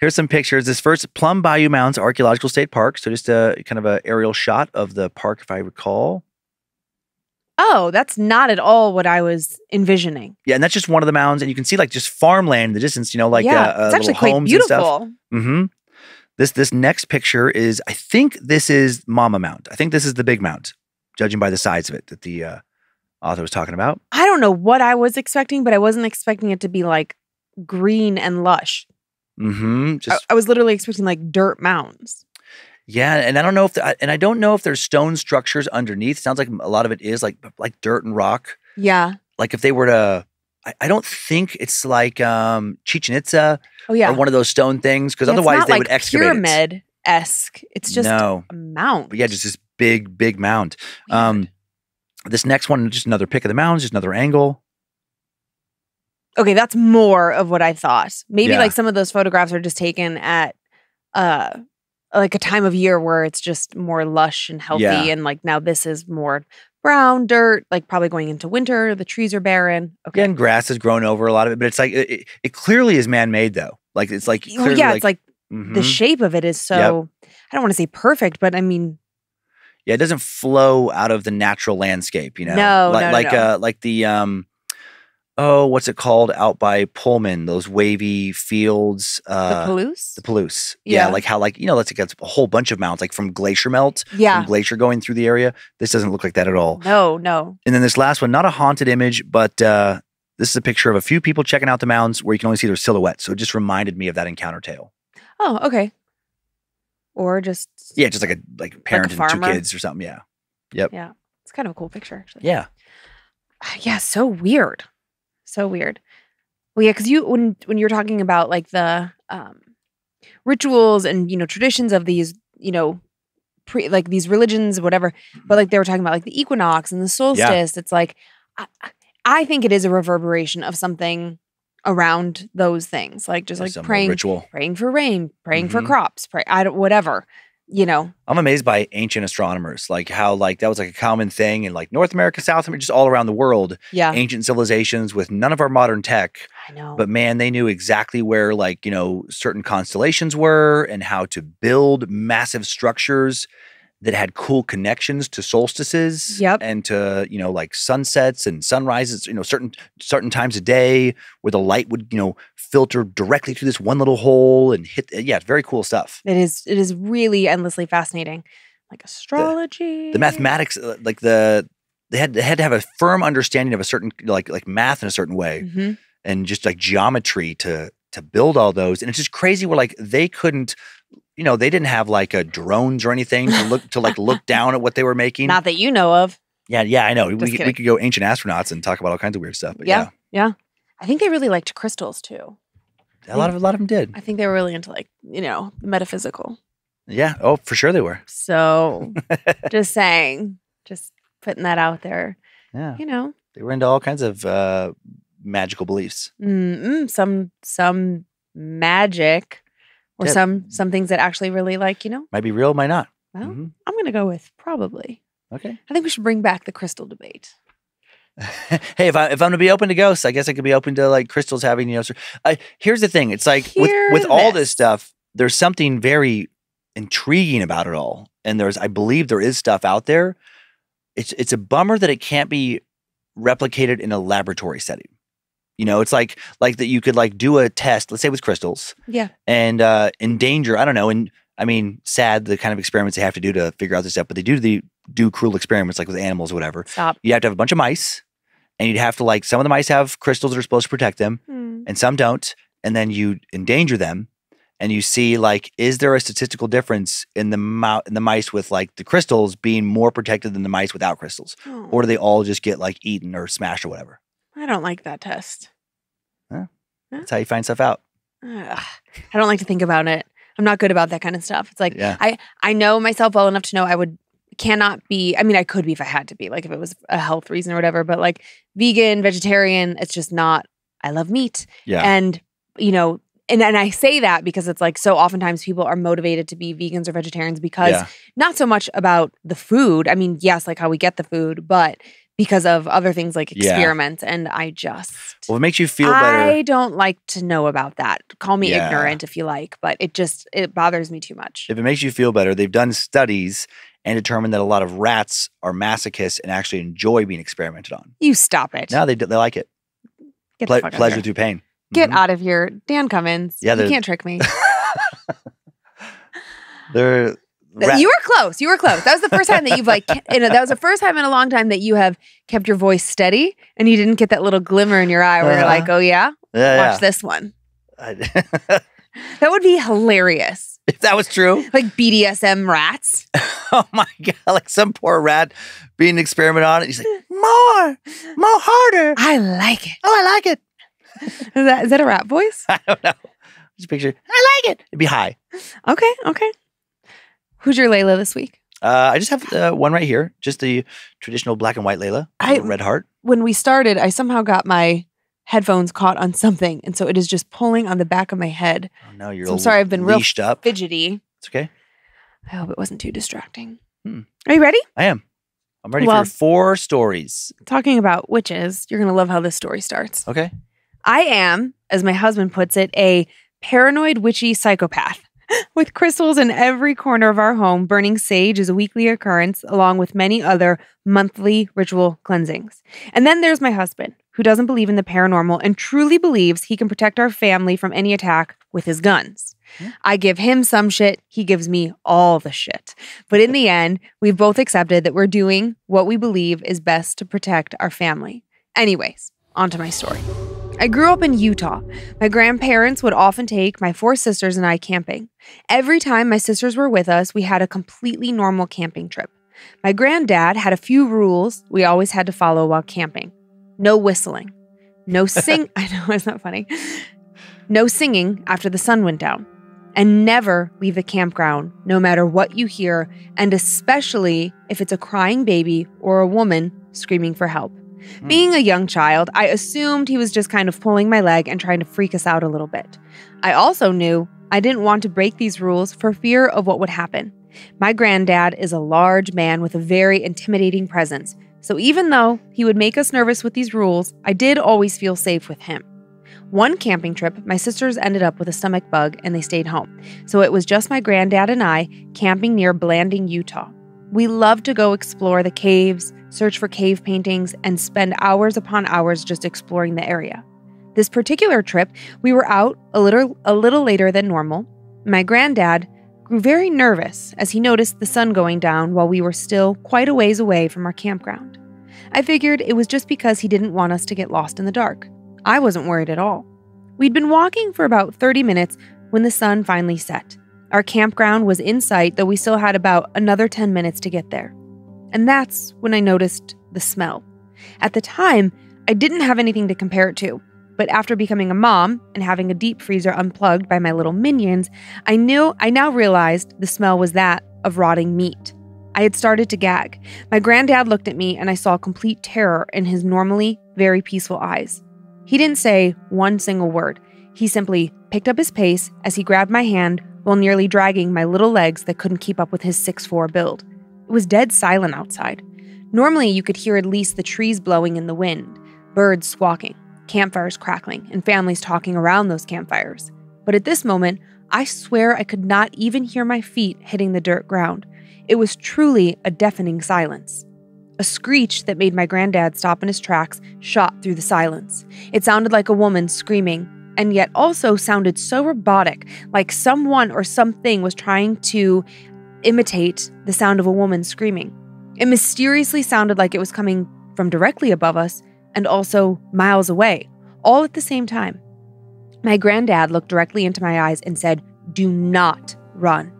Here's some pictures. This first, Plum Bayou Mounds Archaeological State Park. So just a kind of an aerial shot of the park, if I recall. oh, that's not at all what I was envisioning. Yeah, and that's just one of the mounds. And you can see like just farmland in the distance, you know, like it's actually little homes and stuff. Mm-hmm. This next picture is, I think this is Mama Mound. I think this is the big mound, judging by the size of it that the author was talking about. I don't know what I was expecting, but I wasn't expecting it to be like green and lush. Mm-hmm. I was literally expecting like dirt mounds. Yeah, and I don't know if there's stone structures underneath. Sounds like a lot of it is like dirt and rock. Yeah, like if they were to, I don't think it's like Chichen Itza. Oh yeah, or one of those stone things, because otherwise they would excavate it. It's not like pyramid-esque. It's just a mound. But yeah, just this big mound. This next one, just another pick of the mounds, just another angle. Okay, that's more of what I thought. Maybe like some of those photographs are just taken at like a time of year where it's just more lush and healthy, and like now this is more brown dirt, like probably going into winter. The trees are barren. Okay, yeah, and grass has grown over a lot of it, but it's like it clearly is man-made though. Like it's like clearly, yeah, it's like the shape of it is so. Yep. I don't want to say perfect, but I mean, yeah, it doesn't flow out of the natural landscape, you know. No, like the what's it called out by Pullman? Those wavy fields. The Palouse? The Palouse. Yeah. Like how, like, you know, that's like a whole bunch of mounds, like from glacier melt, from glacier going through the area. This doesn't look like that at all. No, no. And then this last one, not a haunted image, but this is a picture of a few people checking out the mounds where you can only see their silhouette. So it just reminded me of that encounter tale. Oh, okay. Or just. Yeah, just like a parent like a and two kids or something. Yeah. Yep. Yeah. It's kind of a cool picture, actually. Yeah. Yeah, so weird. So weird. Well, yeah, because when you're talking about like the rituals and, you know, traditions of these, you know, like these religions, whatever, but like they were talking about like the equinox and the solstice. Yeah. It's like, I think it is a reverberation of something around those things. Like just like praying for rain, praying for crops, whatever. You know, I'm amazed by ancient astronomers, like how like that was like a common thing in like North America, South America, just all around the world. Yeah. Ancient civilizations with none of our modern tech. I know. But man, they knew exactly where like, you know, certain constellations were and how to build massive structures that had cool connections to solstices and to, you know, like sunsets and sunrises, you know, certain times of day where the light would, you know, filter directly through this one little hole and hit. Yeah, very cool stuff. It is really endlessly fascinating. Like astrology. The mathematics, like they had to have a firm understanding of a certain, like math in a certain way and just like geometry to build all those. And it's just crazy where like they couldn't, you know, they didn't have like drones or anything to look down at what they were making. Not that you know of. Yeah, I know. We could go ancient astronauts and talk about all kinds of weird stuff. But yeah. I think they really liked crystals too. A lot of them did. I think they were really into like, you know, metaphysical. Yeah. Oh, for sure they were. So just saying, just putting that out there. Yeah. You know, they were into all kinds of magical beliefs. Some magic. Or some things that actually really, like, you know. Might be real, might not. Well, I'm going to go with probably. Okay. I think we should bring back the crystal debate. Hey, if I'm going to be open to ghosts, I guess I could be open to, like, crystals having, you know. Here's the thing. It's like with all this stuff, there's something very intriguing about it all. And I believe there is stuff out there. It's a bummer that it can't be replicated in a laboratory setting. You know, it's like that you could like do a test, let's say with crystals. Yeah. And endanger, I don't know. And I mean, sad, the kind of experiments they have to do to figure out this stuff, but they do cruel experiments like with animals or whatever. Stop. You have to have a bunch of mice and you'd have to like, some of the mice have crystals that are supposed to protect them and some don't. And then you endanger them and you see like, is there a statistical difference in the mice with like the crystals being more protected than the mice without crystals? Oh. Or do they all just get like eaten or smashed or whatever? I don't like that test. Huh? That's how you find stuff out. Ugh. I don't like to think about it. I'm not good about that kind of stuff. It's like, I know myself well enough to know I cannot be, I mean, I could be if I had to be, like if it was a health reason or whatever, but like vegan, vegetarian, it's just not, I love meat. Yeah. And, you know, and I say that because it's like so oftentimes people are motivated to be vegans or vegetarians because not so much about the food. I mean, yes, like how we get the food, but because of other things like experiments. And I just... Well, it makes you feel better. I don't like to know about that. Call me ignorant if you like, but it bothers me too much. If it makes you feel better, they've done studies and determined that a lot of rats are masochists and actually enjoy being experimented on. You stop it. No, they like it. Get the fuck pleasure out of here. Through pain. Get out of here. Dan Cummins. Yeah, you can't trick me. You were close. You were close. That was the first time that you've that was the first time in a long time that you have kept your voice steady and you didn't get that little glimmer in your eye where you're like, oh yeah? Watch this one. That would be hilarious. If that was true. Like BDSM rats. Oh my God. Like some poor rat being experimented on. He's like, more harder. I like it. Oh, I like it. Is that a rat voice? I don't know. Just picture, I like it. It'd be high. Okay. Who's your Layla this week? I just have one right here. Just the traditional black and white Layla. Red heart. When we started, I somehow got my headphones caught on something. And so it is just pulling on the back of my head. Oh, no, you're so I'm sorry. I've been real fidgety. It's okay. I hope it wasn't too distracting. Are you ready? I am. I'm ready for your four stories. Talking about witches, you're going to love how this story starts. Okay. I am, as my husband puts it, a paranoid witchy psychopath. With crystals in every corner of our home, burning sage is a weekly occurrence, along with many other monthly ritual cleansings. And then there's my husband, who doesn't believe in the paranormal and truly believes he can protect our family from any attack with his guns. I give him some shit, he gives me all the shit. But in the end, we've both accepted that we're doing what we believe is best to protect our family. Anyways, on to my story. I grew up in Utah. My grandparents would often take my four sisters and I camping. Every time my sisters were with us, we had a completely normal camping trip. My granddad had a few rules we always had to follow while camping. No whistling. No sing. I know, it's not funny. No singing after the sun went down. And never leave the campground, no matter what you hear, and especially if it's a crying baby or a woman screaming for help. Being a young child, I assumed he was just kind of pulling my leg and trying to freak us out a little bit. I also knew I didn't want to break these rules for fear of what would happen. My granddad is a large man with a very intimidating presence, so even though he would make us nervous with these rules, I did always feel safe with him. One camping trip, my sisters ended up with a stomach bug and they stayed home, so it was just my granddad and I camping near Blanding, Utah. We loved to go explore the caves, search for cave paintings, and spend hours upon hours just exploring the area. This particular trip, we were out a little later than normal. My granddad grew very nervous as he noticed the sun going down while we were still quite a ways away from our campground. I figured it was just because he didn't want us to get lost in the dark. I wasn't worried at all. We'd been walking for about 30 minutes when the sun finally set. Our campground was in sight, though we still had about another 10 minutes to get there. And that's when I noticed the smell. At the time, I didn't have anything to compare it to, but after becoming a mom and having a deep freezer unplugged by my little minions, I now realized the smell was that of rotting meat. I had started to gag. My granddad looked at me and I saw complete terror in his normally very peaceful eyes. He didn't say one single word. He simply picked up his pace as he grabbed my hand while nearly dragging my little legs that couldn't keep up with his 6'4 build. It was dead silent outside. Normally, you could hear at least the trees blowing in the wind, birds squawking, campfires crackling, and families talking around those campfires. But at this moment, I swear I could not even hear my feet hitting the dirt ground. It was truly a deafening silence. A screech that made my granddad stop in his tracks shot through the silence. It sounded like a woman screaming, and yet also sounded so robotic, like someone or something was trying to imitate the sound of a woman screaming. It mysteriously sounded like it was coming from directly above us and also miles away, all at the same time. My granddad looked directly into my eyes and said, "Do not run.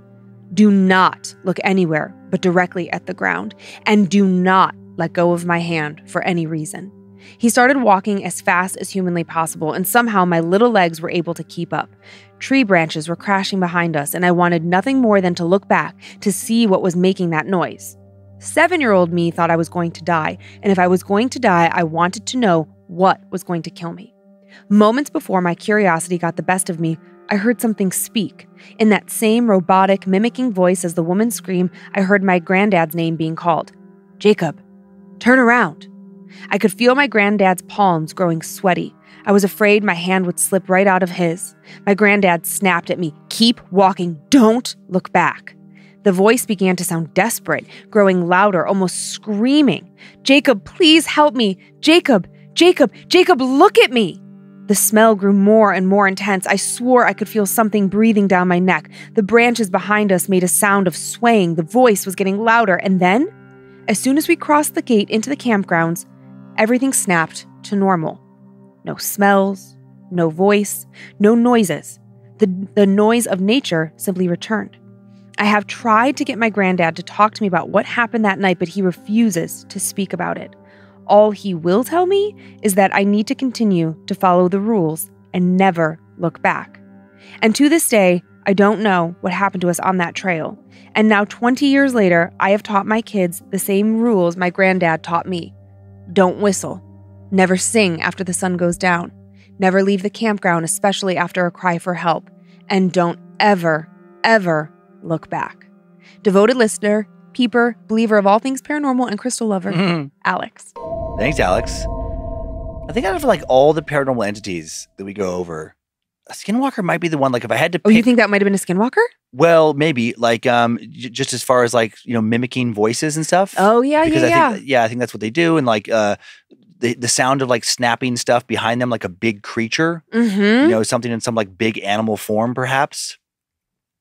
Do not look anywhere but directly at the ground, and do not let go of my hand for any reason." He started walking as fast as humanly possible, and somehow my little legs were able to keep up. Tree branches were crashing behind us, and I wanted nothing more than to look back to see what was making that noise. 7-year-old me thought I was going to die, and if I was going to die, I wanted to know what was going to kill me. Moments before my curiosity got the best of me, I heard something speak. In that same robotic, mimicking voice as the woman screamed, I heard my granddad's name being called. "Jacob, turn around." I could feel my granddad's palms growing sweaty. I was afraid my hand would slip right out of his. My granddad snapped at me, "Keep walking, don't look back." The voice began to sound desperate, growing louder, almost screaming. "Jacob, please help me. Jacob, Jacob, Jacob, look at me." The smell grew more and more intense. I swore I could feel something breathing down my neck. The branches behind us made a sound of swaying. The voice was getting louder. And then, as soon as we crossed the gate into the campgrounds, everything snapped to normal. No smells, no voice, no noises. The noise of nature simply returned. I have tried to get my granddad to talk to me about what happened that night, but he refuses to speak about it. All he will tell me is that I need to continue to follow the rules and never look back. And to this day, I don't know what happened to us on that trail. And now 20 years later, I have taught my kids the same rules my granddad taught me. Don't whistle. Never sing after the sun goes down. Never leave the campground, especially after a cry for help. And don't ever, ever look back. Devoted listener, peeper, believer of all things paranormal, and crystal lover, Alex. Thanks, Alex. I think out of like all the paranormal entities that we go over, a skinwalker might be the one. Like if I had to pick, you think that might have been a skinwalker? Well, maybe. Like just as far as like, you know, mimicking voices and stuff. Oh, yeah, because I think that's what they do. And like the sound of like snapping stuff behind them, like a big creature, you know, something in some like big animal form perhaps.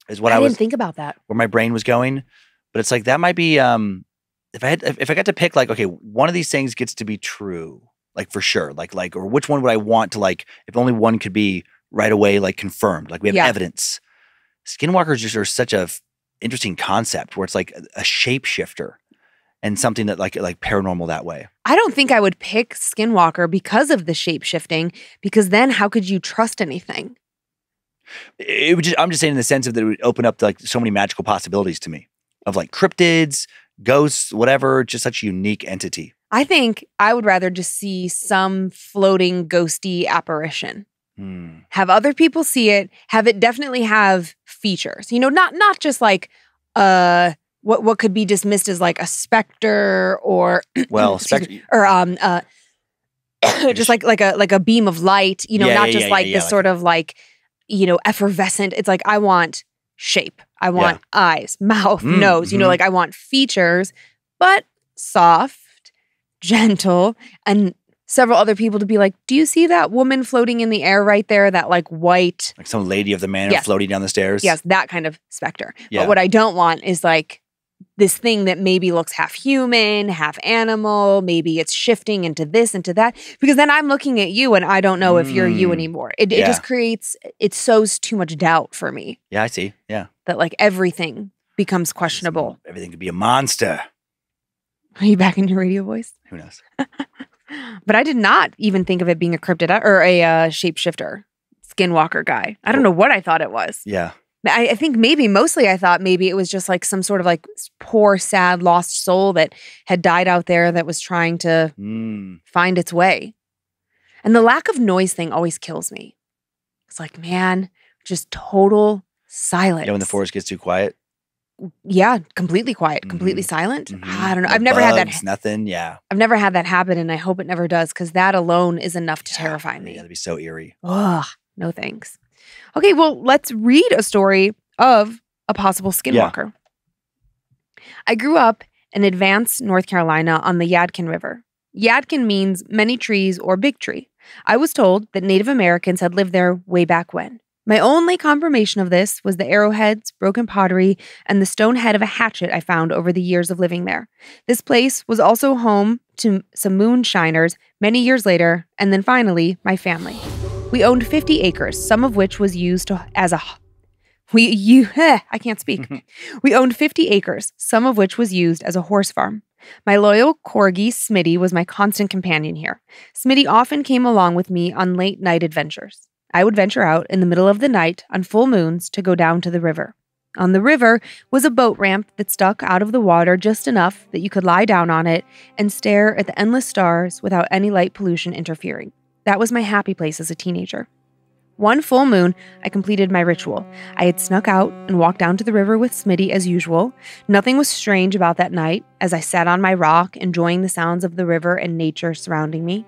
Is what I didn't think about that. Where my brain was going. But it's like that might be if I got to pick, like, okay, one of these things gets to be true, like for sure, like or which one would I want to, like, if only one could be right away, like, confirmed, like we have evidence. Skinwalkers just are such a interesting concept where it's like a shapeshifter and something that like paranormal that way. I don't think I would pick skinwalker because of the shapeshifting, because then how could you trust anything? It would just, I'm just saying in the sense of that it would open up to, like, so many magical possibilities to me. Of like cryptids, ghosts, whatever, just such a unique entity. I think I would rather just see some floating ghosty apparition. Have other people see it, have it definitely have features. You know, not just like what could be dismissed as like a specter or just like a beam of light, you know, not just effervescent. It's like I want shape. I want eyes, mouth, nose. You know, like I want features, but soft, gentle, and several other people to be like, do you see that woman floating in the air right there? That like white. Like some lady of the manor floating down the stairs. Yes, that kind of specter. Yeah. But what I don't want is like this thing that maybe looks half human, half animal. Maybe it's shifting into this, into that. Because then I'm looking at you and I don't know if you're you anymore. It just creates, it sows too much doubt for me. Yeah, I see. Yeah. That like everything becomes questionable. Everything could be a monster. Are you back in your radio voice? Who knows? But I did not even think of it being a cryptid or a shapeshifter, skinwalker guy. I don't know what I thought it was. Yeah. I think maybe mostly I thought maybe it was just like some sort of like poor, sad, lost soul that had died out there that was trying to find its way. And the lack of noise thing always kills me. It's like, man, just total silence. You know, when the forest gets too quiet? Yeah, completely quiet, completely silent. I don't know. I've never had that. Nothing, I've never had that happen, and I hope it never does, because that alone is enough to terrify me. That'd be so eerie. Ugh, no thanks. Okay, well, let's read a story of a possible skinwalker. Yeah. I grew up in Advance, North Carolina, on the Yadkin River. Yadkin means many trees or big tree. I was told that Native Americans had lived there way back when. My only confirmation of this was the arrowheads, broken pottery, and the stone head of a hatchet I found over the years of living there. This place was also home to some moonshiners many years later, and then finally, my family. We owned 50 acres, some of which was used as a... I can't speak. We owned 50 acres, some of which was used as a horse farm. My loyal corgi, Smitty, was my constant companion here. Smitty often came along with me on late-night adventures. I would venture out in the middle of the night on full moons to go down to the river. On the river was a boat ramp that stuck out of the water just enough that you could lie down on it and stare at the endless stars without any light pollution interfering. That was my happy place as a teenager. One full moon, I completed my ritual. I had snuck out and walked down to the river with Smitty as usual. Nothing was strange about that night as I sat on my rock, enjoying the sounds of the river and nature surrounding me.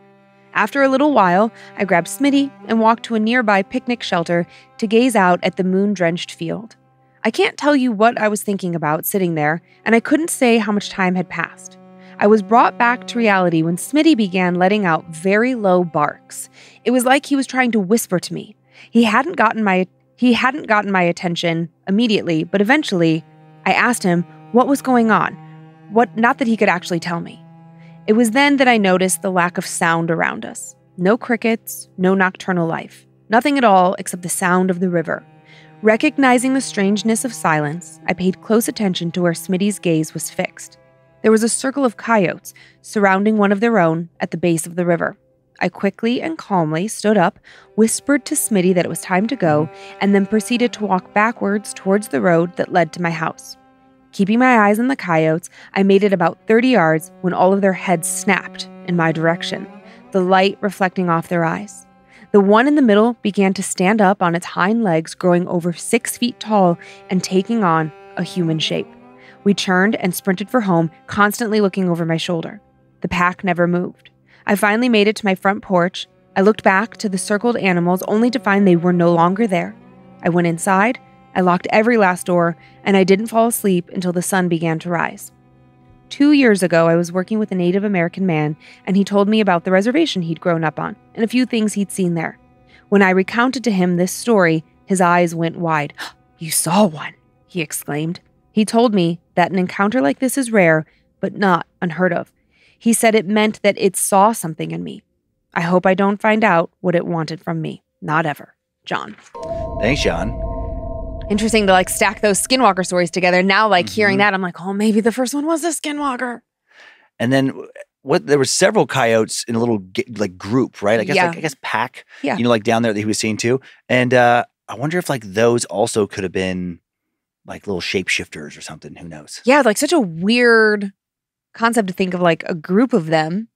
After a little while, I grabbed Smitty and walked to a nearby picnic shelter to gaze out at the moon-drenched field. I can't tell you what I was thinking about sitting there, and I couldn't say how much time had passed. I was brought back to reality when Smitty began letting out very low barks. It was like he was trying to whisper to me. He hadn't gotten my attention immediately, but eventually I asked him what was going on. Not that he could actually tell me. It was then that I noticed the lack of sound around us. No crickets, no nocturnal life. Nothing at all except the sound of the river. Recognizing the strangeness of silence, I paid close attention to where Smitty's gaze was fixed. There was a circle of coyotes surrounding one of their own at the base of the river. I quickly and calmly stood up, whispered to Smitty that it was time to go, and then proceeded to walk backwards towards the road that led to my house. Keeping my eyes on the coyotes, I made it about 30 yards when all of their heads snapped in my direction, the light reflecting off their eyes. The one in the middle began to stand up on its hind legs, growing over 6 feet tall and taking on a human shape. We turned and sprinted for home, constantly looking over my shoulder. The pack never moved. I finally made it to my front porch. I looked back to the circled animals only to find they were no longer there. I went inside, I locked every last door, and I didn't fall asleep until the sun began to rise. 2 years ago, I was working with a Native American man, and he told me about the reservation he'd grown up on and a few things he'd seen there. When I recounted to him this story, his eyes went wide. "You saw one!" he exclaimed. He told me that an encounter like this is rare, but not unheard of. He said it meant that it saw something in me. I hope I don't find out what it wanted from me. Not ever. John. Thanks, John. Interesting to like stack those skinwalker stories together. Now, like hearing that, I'm like, oh, maybe the first one was a skinwalker. And then what? There were several coyotes in a little like group, right? I guess, I guess pack. Yeah. You know, like down there that he was seeing too. And I wonder if like those also could have been like little shapeshifters or something. Who knows? Yeah, like such a weird concept to think of like a group of them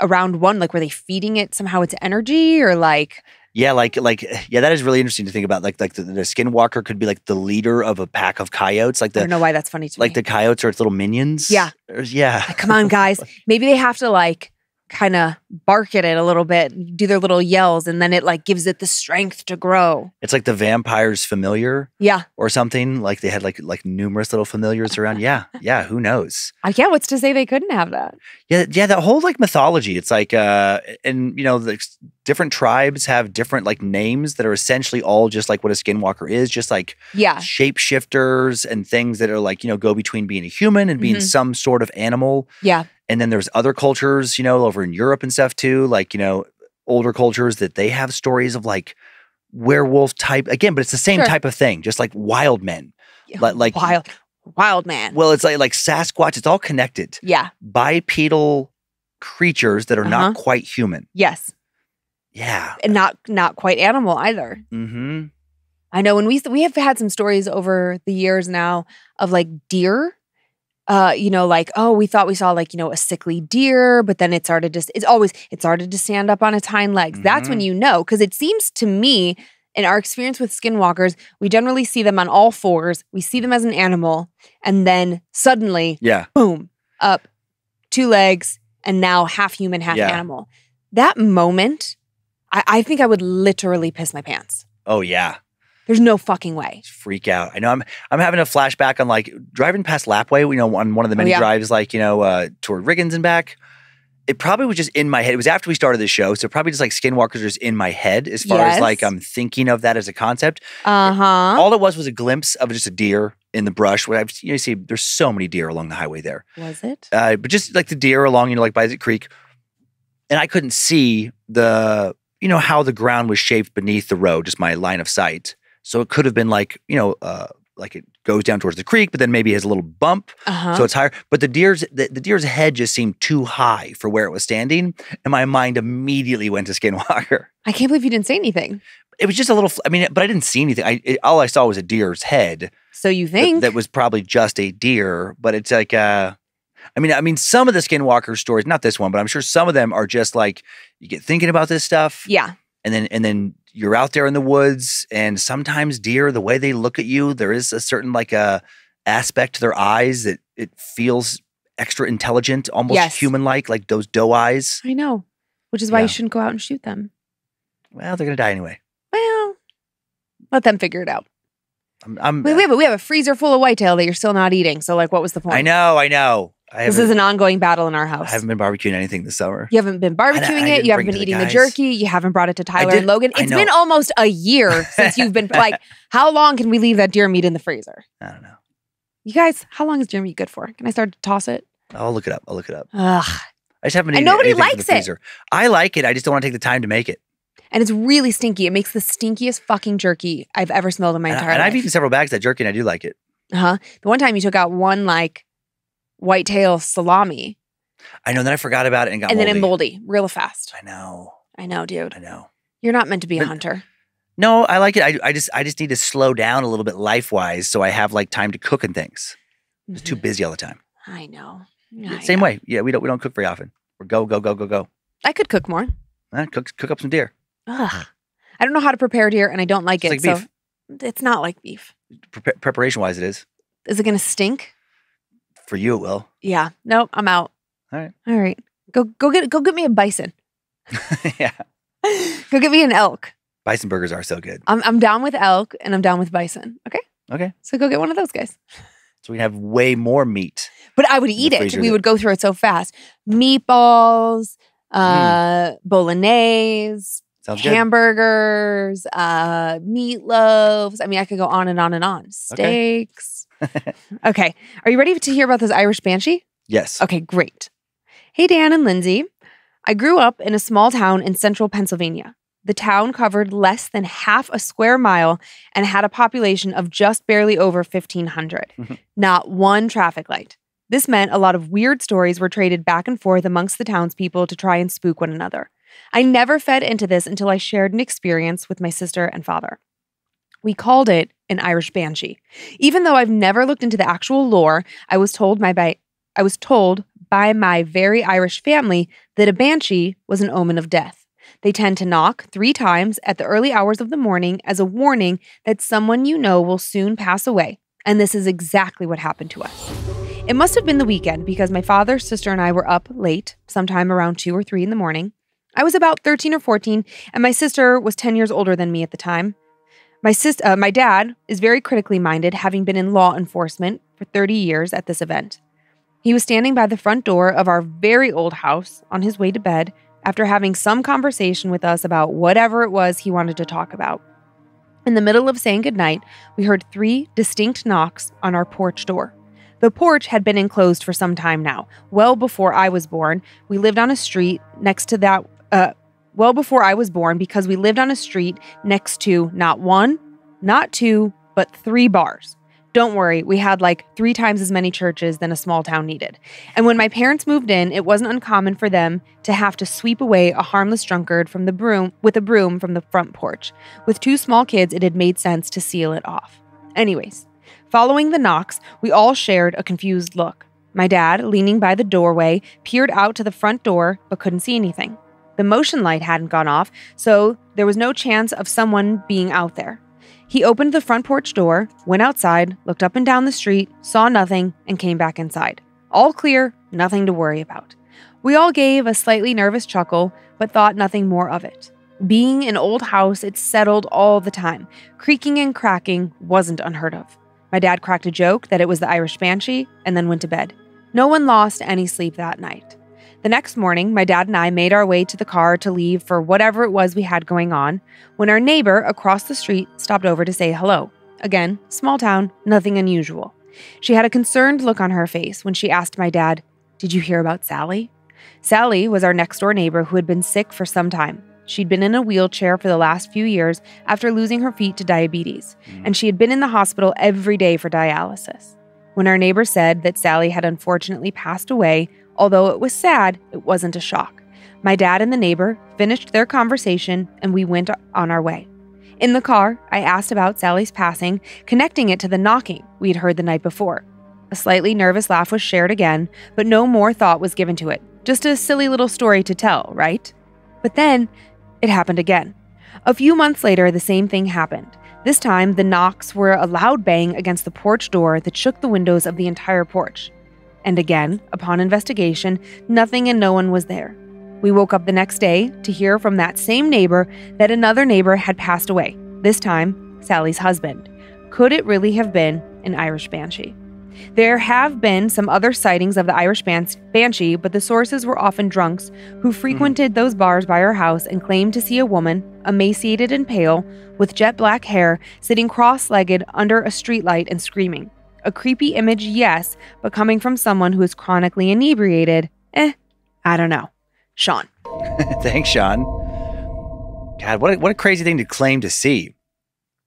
around one. Like, were they feeding it somehow its energy or like? Yeah, like, that is really interesting to think about. Like the skinwalker could be like the leader of a pack of coyotes. Like the, I don't know why that's funny to me. Like the coyotes are its little minions. Yeah. Yeah. Like, come on, guys. Maybe they have to like kind of bark at it a little bit, do their little yells, and then it like gives it the strength to grow. It's like the vampire's familiar. Yeah. Or something. Like they had like numerous little familiars around. Yeah. Yeah. Who knows? Yeah. What's to say they couldn't have that? Yeah. Yeah. That whole like mythology. It's like, and you know, the different tribes have different like names that are essentially all just like what a skinwalker is, just like shapeshifters and things that are like, you know, go between being a human and being some sort of animal. Yeah. And then there's other cultures, you know, over in Europe and stuff too, like, you know, older cultures that they have stories of like werewolf type again, but it's the same type of thing, just like wild men. Yeah. Like wild man. Well, it's like Sasquatch, it's all connected. Yeah. Bipedal creatures that are not quite human. Yes. Yeah. And not quite animal either. Mm-hmm. I know when we have had some stories over the years now of like deer, you know, like, oh, we thought we saw like, you know, a sickly deer, but then it started to stand up on its hind legs. That's when you know, because it seems to me in our experience with skinwalkers, we generally see them on all fours. We see them as an animal and then suddenly, boom, up, two legs and now half human, half animal. That moment, I think I would literally piss my pants. Oh, yeah. There's no fucking way. Just freak out. I know I'm having a flashback on like driving past Lapway, you know, on one of the many drives, like, you know, toward Riggins and back. It probably was just in my head. It was after we started the show. So probably just like skinwalkers are just in my head as far as like I'm thinking of that as a concept. All it was a glimpse of just a deer in the brush. What I've, you know, you see, there's so many deer along the highway there. Was it? But just like the deer along, you know, like by the creek. And I couldn't see the, you know, how the ground was shaped beneath the road, just my line of sight. So it could have been like, you know, like it goes down towards the creek, but then maybe it has a little bump. So it's higher. But the deer's head just seemed too high for where it was standing. And my mind immediately went to skinwalker. I can't believe you didn't say anything. It was just a little, I mean, but I didn't see anything. All I saw was a deer's head. So you think? That was probably just a deer, but it's like, I mean, some of the skinwalker stories, not this one, but I'm sure some of them are just like, you get thinking about this stuff. Yeah. And then you're out there in the woods, and sometimes deer, the way they look at you, there is a certain like aspect to their eyes that it feels extra intelligent, almost human-like, like those doe eyes. I know, which is why you shouldn't go out and shoot them. Well, they're going to die anyway. Well, let them figure it out. Wait, but we have a freezer full of whitetail that you're still not eating. So, like, what was the point? I know. This is an ongoing battle in our house. I haven't been barbecuing anything this summer. You haven't been barbecuing it. You haven't been eating the jerky. You haven't brought it to Tyler and Logan. It's been almost a year since you've been, like, how long can we leave that deer meat in the freezer? I don't know. You guys, how long is deer meat good for? Can I start to toss it? I'll look it up. Ugh. I just haven't eaten anything from the freezer. It. I like it. I just don't want to take the time to make it. And it's really stinky. It makes the stinkiest fucking jerky I've ever smelled in my entire life. And I've eaten several bags of that jerky, and I do like it. Uh-huh. The one time you took out one, like, whitetail salami. I know. Then I forgot about it and got moldy. And then it moldy real fast. I know, dude. I know. You're not meant to be a hunter. No, I like it. I just need to slow down a little bit life-wise so I have, like, time to cook and things. Mm-hmm. I was too busy all the time. I know. Same way. Yeah, we don't cook very often. We're go. I could cook more. Cook up some deer. Ugh. I don't know how to prepare deer, and I don't like it. It's like beef. It's not like beef. Preparation-wise, it is. Is it going to stink? For you, it will. Yeah. Nope, I'm out. All right. Go get me a bison. Yeah. Go get me an elk. Bison burgers are so good. I'm down with elk, and I'm down with bison. Okay. So go get one of those guys. So we have way more meat. But I would eat it. We would go through it so fast. Meatballs, bolognese. Sounds hamburgers, good. Meatloaves. I mean, I could go on and on and on. Steaks. Okay. Are you ready to hear about this Irish banshee? Yes. Okay, great. Hey, Dan and Lindsay. I grew up in a small town in central Pennsylvania. The town covered less than half a square mile and had a population of just barely over 1,500. Mm-hmm. Not one traffic light. This meant a lot of weird stories were traded back and forth amongst the townspeople to try and spook one another. I never fed into this until I shared an experience with my sister and father. We called it an Irish banshee. Even though I've never looked into the actual lore, I was told by my very Irish family that a banshee was an omen of death. They tend to knock 3 times at the early hours of the morning as a warning that someone you know will soon pass away. And this is exactly what happened to us. It must have been the weekend because my father, sister, and I were up late, sometime around 2 or 3 in the morning. I was about 13 or 14, and my sister was 10 years older than me at the time. My dad is very critically minded, having been in law enforcement for 30 years at this event. He was standing by the front door of our very old house on his way to bed after having some conversation with us about whatever it was he wanted to talk about. In the middle of saying goodnight, we heard 3 distinct knocks on our porch door. The porch had been enclosed for some time now, well before I was born. We lived on a street next to that... well before I was born because we lived on a street next to not 1, not 2, but 3 bars. Don't worry, we had like 3 times as many churches than a small town needed. And when my parents moved in, it wasn't uncommon for them to have to sweep away a harmless drunkard with a broom from the front porch. With 2 small kids, it had made sense to seal it off. Anyways, following the knocks, we all shared a confused look. My dad, leaning by the doorway, peered out to the front door but couldn't see anything. The motion light hadn't gone off, so there was no chance of someone being out there. He opened the front porch door, went outside, looked up and down the street, saw nothing, and came back inside. All clear, nothing to worry about. We all gave a slightly nervous chuckle, but thought nothing more of it. Being an old house, it settled all the time. Creaking and cracking wasn't unheard of. My dad cracked a joke that it was the Irish banshee and then went to bed. No one lost any sleep that night. The next morning, my dad and I made our way to the car to leave for whatever it was we had going on when our neighbor across the street stopped over to say hello. Again, small town, nothing unusual. She had a concerned look on her face when she asked my dad, "Did you hear about Sally?" Sally was our next-door neighbor who had been sick for some time. She'd been in a wheelchair for the last few years after losing her feet to diabetes, and she had been in the hospital every day for dialysis. When our neighbor said that Sally had unfortunately passed away, although it was sad, it wasn't a shock. My dad and the neighbor finished their conversation, and we went on our way. In the car, I asked about Sally's passing, connecting it to the knocking we had heard the night before. A slightly nervous laugh was shared again, but no more thought was given to it. Just a silly little story to tell, right? But then it happened again. A few months later, the same thing happened. This time, the knocks were a loud bang against the porch door that shook the windows of the entire porch. And again, upon investigation, nothing and no one was there. We woke up the next day to hear from that same neighbor that another neighbor had passed away, this time Sally's husband. Could it really have been an Irish banshee? There have been some other sightings of the Irish banshee, but the sources were often drunks who frequented those bars by her house and claimed to see a woman, emaciated and pale, with jet black hair, sitting cross-legged under a streetlight and screaming. A creepy image, yes, but coming from someone who is chronically inebriated, I don't know. Sean. Thanks, Sean. God, what a crazy thing to claim to see.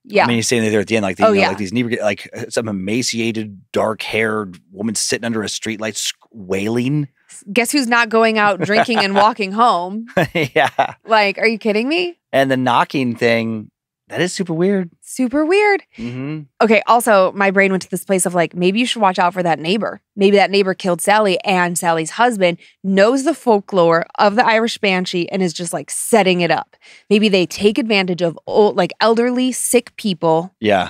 Yeah. I mean, you're saying that there at the end, like, like these some emaciated, dark-haired woman sitting under a streetlight wailing. Guess who's not going out drinking and walking home? Yeah. Like, are you kidding me? And the knocking thing, that is super weird. Super weird. Mm-hmm. Okay, also, my brain went to this place of like, maybe you should watch out for that neighbor. Maybe that neighbor killed Sally, and Sally's husband knows the folklore of the Irish banshee and is just like setting it up. Maybe they take advantage of old, like elderly, sick people. Yeah.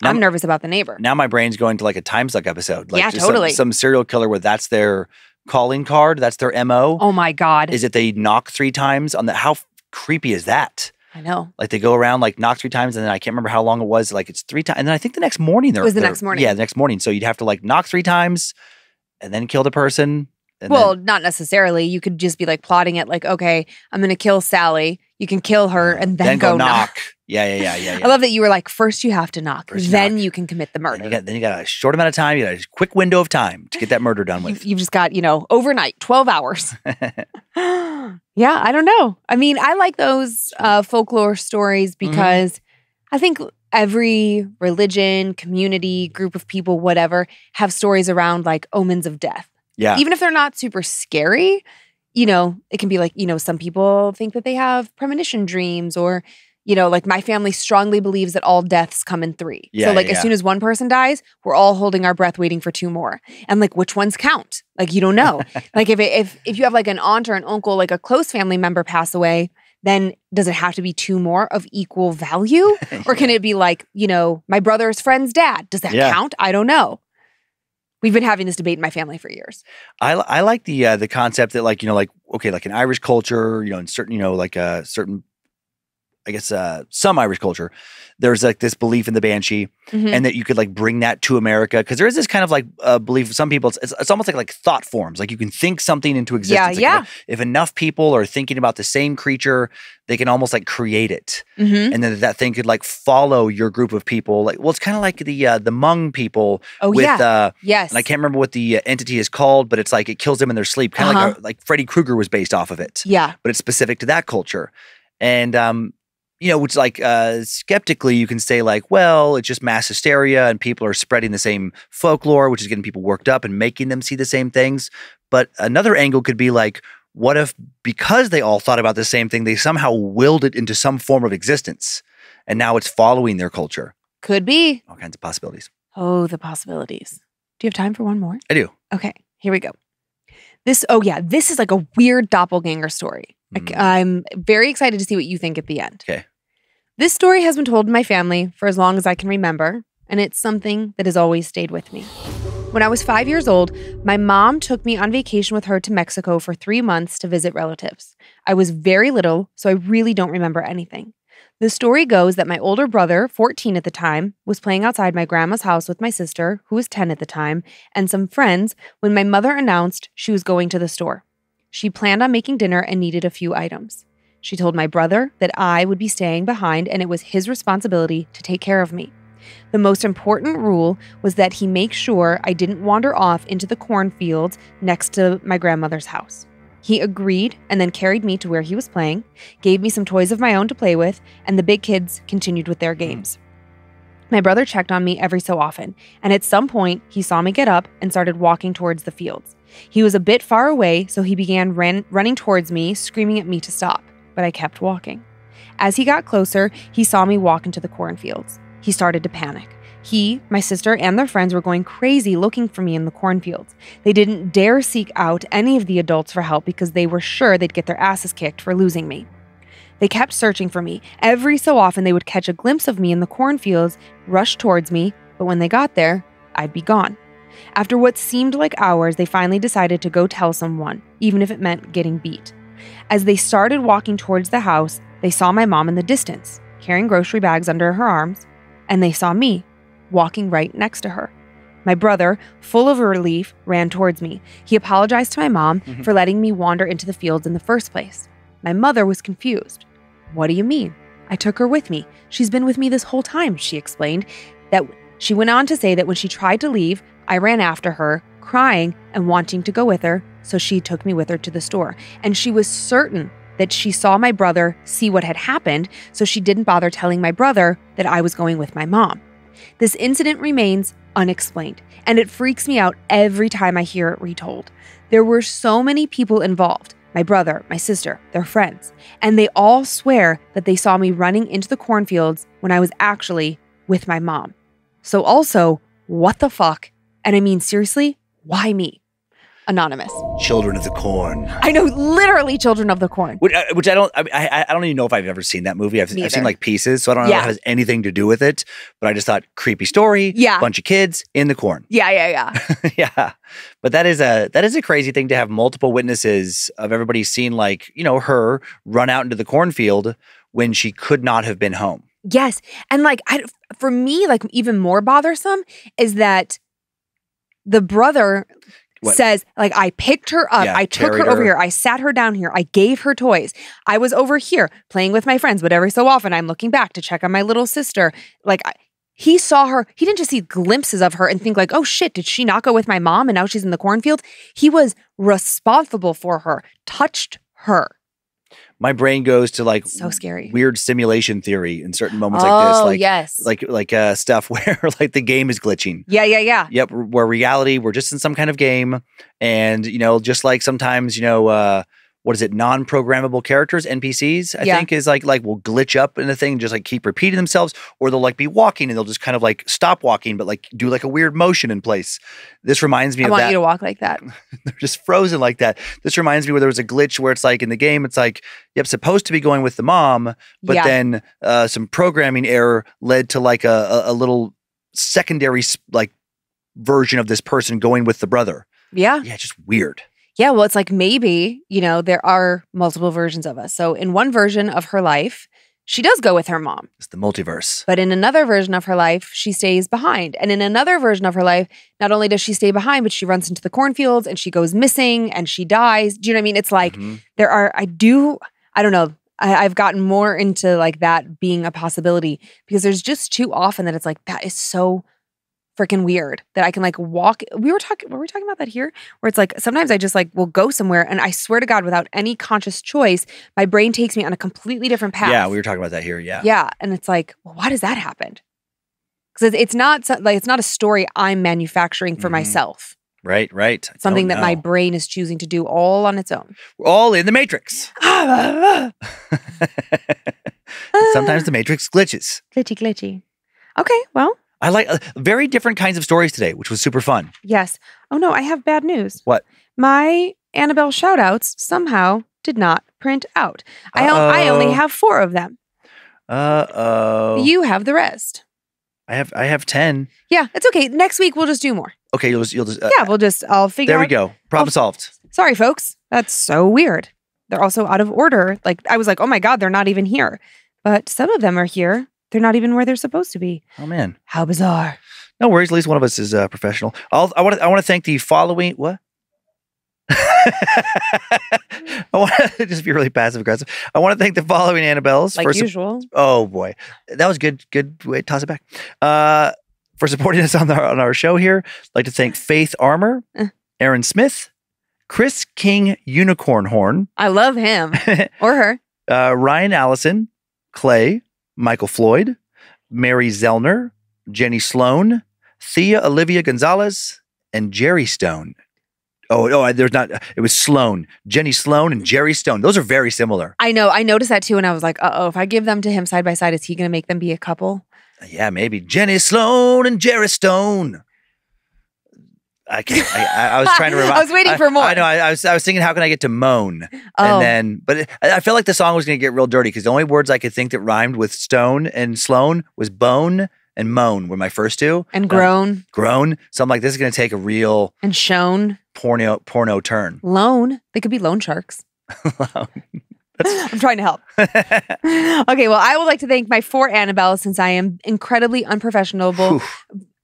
Now, I'm nervous about the neighbor. Now my brain's going to like a time suck episode. Like, yeah, totally. Some serial killer where that's their calling card, that's their MO. Oh my God. Is it they knock 3 times on the, how creepy is that? I know. Like, they go around, like, knock 3 times, and then I can't remember how long it was. Like, it's 3 times. And then I think the next morning. It was the next morning. Yeah, the next morning. So you'd have to, like, knock 3 times and then kill the person. Well, not necessarily. You could just be, like, plotting it, like, okay, I'm going to kill Sally. You can kill her and then go knock. Yeah. I love that you were like, first you have to knock. Then you can commit the murder. Then you got a short amount of time. You got a quick window of time to get that murder done with. You've just got, overnight, 12 hours. Yeah, I don't know. I mean, I like those folklore stories because I think every religion, community, group of people, whatever, have stories around like omens of death. Yeah. Even if they're not super scary, it can be like, some people think that they have premonition dreams or, like my family strongly believes that all deaths come in 3. Yeah, so like as soon as one person dies, we're all holding our breath waiting for 2 more. And like which ones count? Like you don't know. Like if you have like an aunt or an uncle, like a close family member pass away, then does it have to be 2 more of equal value? Or can it be like, my brother's friend's dad? Does that count? I don't know. We've been having this debate in my family for years. I like the concept that like, like, okay, like in Irish culture, in certain, like a certain, I guess some Irish culture, there's like this belief in the banshee and that you could like bring that to America. Because there is this kind of like belief, some people, it's almost like thought forms. Like you can think something into existence. Yeah, like if enough people are thinking about the same creature, they can almost like create it. And then that thing could like follow your group of people. Like, well, it's kind of like the Hmong people. Oh, with, yes. And I can't remember what the entity is called, but it's like it kills them in their sleep. Kind of like Freddy Krueger was based off of it. Yeah. But it's specific to that culture. And, which like skeptically you can say like, well, it's just mass hysteria and people are spreading the same folklore, which is getting people worked up and making them see the same things. But another angle could be like, what if because they all thought about the same thing, they somehow willed it into some form of existence and now it's following their culture? Could be. All kinds of possibilities. Oh, the possibilities. Do you have time for one more? I do. Okay, here we go. This is like a weird doppelganger story. I'm very excited to see what you think at the end. Okay. This story has been told in my family for as long as I can remember, and it's something that has always stayed with me. When I was 5 years old, my mom took me on vacation with her to Mexico for 3 months to visit relatives. I was very little, so I really don't remember anything. The story goes that my older brother, 14 at the time, was playing outside my grandma's house with my sister, who was 10 at the time, and some friends when my mother announced she was going to the store. She planned on making dinner and needed a few items. She told my brother that I would be staying behind and it was his responsibility to take care of me. The most important rule was that he make sure I didn't wander off into the cornfields next to my grandmother's house. He agreed and then carried me to where he was playing, gave me some toys of my own to play with, and the big kids continued with their games. My brother checked on me every so often, and at some point he saw me get up and started walking towards the fields. He was a bit far away, so he began running towards me, screaming at me to stop, but I kept walking. As he got closer, he saw me walk into the cornfields. He started to panic. He, my sister, and their friends were going crazy looking for me in the cornfields. They didn't dare seek out any of the adults for help because they were sure they'd get their asses kicked for losing me. They kept searching for me. Every so often, they would catch a glimpse of me in the cornfields, rush towards me, but when they got there, I'd be gone. After what seemed like hours, they finally decided to go tell someone, even if it meant getting beat. As they started walking towards the house, they saw my mom in the distance, carrying grocery bags under her arms, and they saw me, walking right next to her. My brother, full of relief, ran towards me. He apologized to my mom for letting me wander into the fields in the first place. My mother was confused. What do you mean? I took her with me. She's been with me this whole time, she explained. She went on to say that when she tried to leave, I ran after her, crying and wanting to go with her, so she took me with her to the store. And she was certain that she saw my brother see what had happened, so she didn't bother telling my brother that I was going with my mom. This incident remains unexplained, and it freaks me out every time I hear it retold. There were so many people involved, my brother, my sister, their friends, and they all swear that they saw me running into the cornfields when I was actually with my mom. So also, what the fuck? And I mean, seriously, why me? Anonymous. Children of the Corn. I know, literally Children of the Corn. Which I don't even know if I've ever seen that movie. I've seen like pieces, so I don't know if it has anything to do with it. But I just thought, creepy story, bunch of kids in the corn. Yeah. But that is a crazy thing to have multiple witnesses of everybody seeing, like, you know, her run out into the cornfield when she could not have been home. Yes. And like, for me, like, even more bothersome is that the brother... What? Says, like, I picked her up. I took her over here. I sat her down here. I gave her toys. I was over here playing with my friends, but every so often I'm looking back to check on my little sister. Like, he saw her. He didn't just see glimpses of her and think like, oh shit, did she not go with my mom and now she's in the cornfield? He was responsible for her, touched her. My brain goes to like so scary. Weird simulation theory in certain moments like this. Like stuff where like the game is glitching. Yeah. Yep, where reality, we're just in some kind of game. And, you know, just like sometimes, you know, what is it? Non-programmable characters, NPCs, I think is like will glitch up in a thing and just like keep repeating themselves, or they'll like be walking and they'll just kind of like stop walking, but like do like a weird motion in place. This reminds me of that. I want you to walk like that. They're just frozen like that. This reminds me where there was a glitch where it's like in the game, it's like, yep, supposed to be going with the mom, but then some programming error led to like a little secondary like version of this person going with the brother. Yeah, just weird. Yeah, well, it's like maybe, you know, there are multiple versions of us. So in one version of her life, she does go with her mom. It's the multiverse. But in another version of her life, she stays behind. And in another version of her life, not only does she stay behind, but she runs into the cornfields and she goes missing and she dies. Do you know what I mean? It's like there are, I don't know. I've gotten more into like that being a possibility because there's just too often that it's like, that is so freaking weird that I can like walk. Were we talking about that here? Where it's like, sometimes I just like will go somewhere and I swear to God, without any conscious choice, my brain takes me on a completely different path. Yeah, we were talking about that here. Yeah. And it's like, well, why does that happen? Because it's not a story I'm manufacturing for myself. Right. Something that my brain is choosing to do all on its own. We're all in the Matrix. Sometimes the Matrix glitches. Glitchy. Okay, well. I like very different kinds of stories today, which was super fun. Yes. Oh, no, I have bad news. What? My Annabelle shoutouts somehow did not print out. I only have 4 of them. Uh-oh. You have the rest. I have 10. Yeah, it's okay. Next week, we'll just do more. Okay, you'll just I'll figure out. There we go. Problem solved. Sorry, folks. That's so weird. They're also out of order. Like, I was like, oh my God, they're not even here. But some of them are here. They're not even where they're supposed to be. Oh, man. How bizarre. No worries. At least one of us is professional. I want to thank the following... What? I want to just be really passive-aggressive. I want to thank the following Annabelles. Like usual. Oh, boy. That was good. Good way. Toss it back. For supporting us on our show here, I'd like to thank Faith Armour, Aaron Smith, Chris King Unicorn Horn. I love him. Or her. Ryan Allison, Clay, Michael Floyd, Mary Zellner, Jenny Sloan, Thea Olivia Gonzalez, and Jerry Stone. Oh, there's not. It was Sloan, Jenny Sloan, and Jerry Stone. Those are very similar. I know. I noticed that too, and I was like, uh-oh, if I give them to him side by side, is he going to make them be a couple? Yeah, maybe. Jenny Sloan and Jerry Stone. I can't. I was trying to remember. I was waiting for more. I know. I was thinking, how can I get to moan? Oh. And then, but I felt like the song was going to get real dirty because the only words I could think that rhymed with stone and Sloan was bone and moan were my first two. And groan. Groan. So I'm like, this is going to take a real. And shown. Porno turn. Loan. They could be loan sharks. Loan. I'm trying to help. Okay, well, I would like to thank my four Annabelles since I am incredibly unprofessional.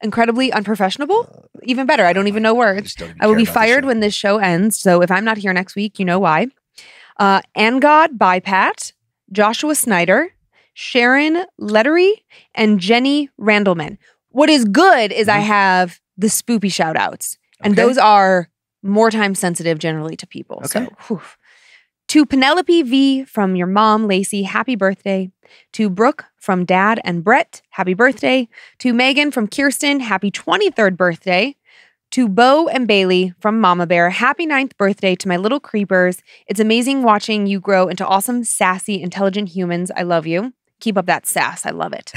Incredibly unprofessional? Even better. I don't even know words. I will be fired when this show ends. So if I'm not here next week, you know why. Angod Bypat, Joshua Snyder, Sharon Lettery, and Jenny Randleman. What is good is I have the spoopy shout outs. And those are more time sensitive generally to people. Okay. So, to Penelope V from your mom, Lacey, happy birthday. To Brooke from Dad and Brett, happy birthday. To Megan from Kirsten, happy 23rd birthday. To Bo and Bailey from Mama Bear, happy 9th birthday to my little creepers. It's amazing watching you grow into awesome, sassy, intelligent humans. I love you. Keep up that sass. I love it.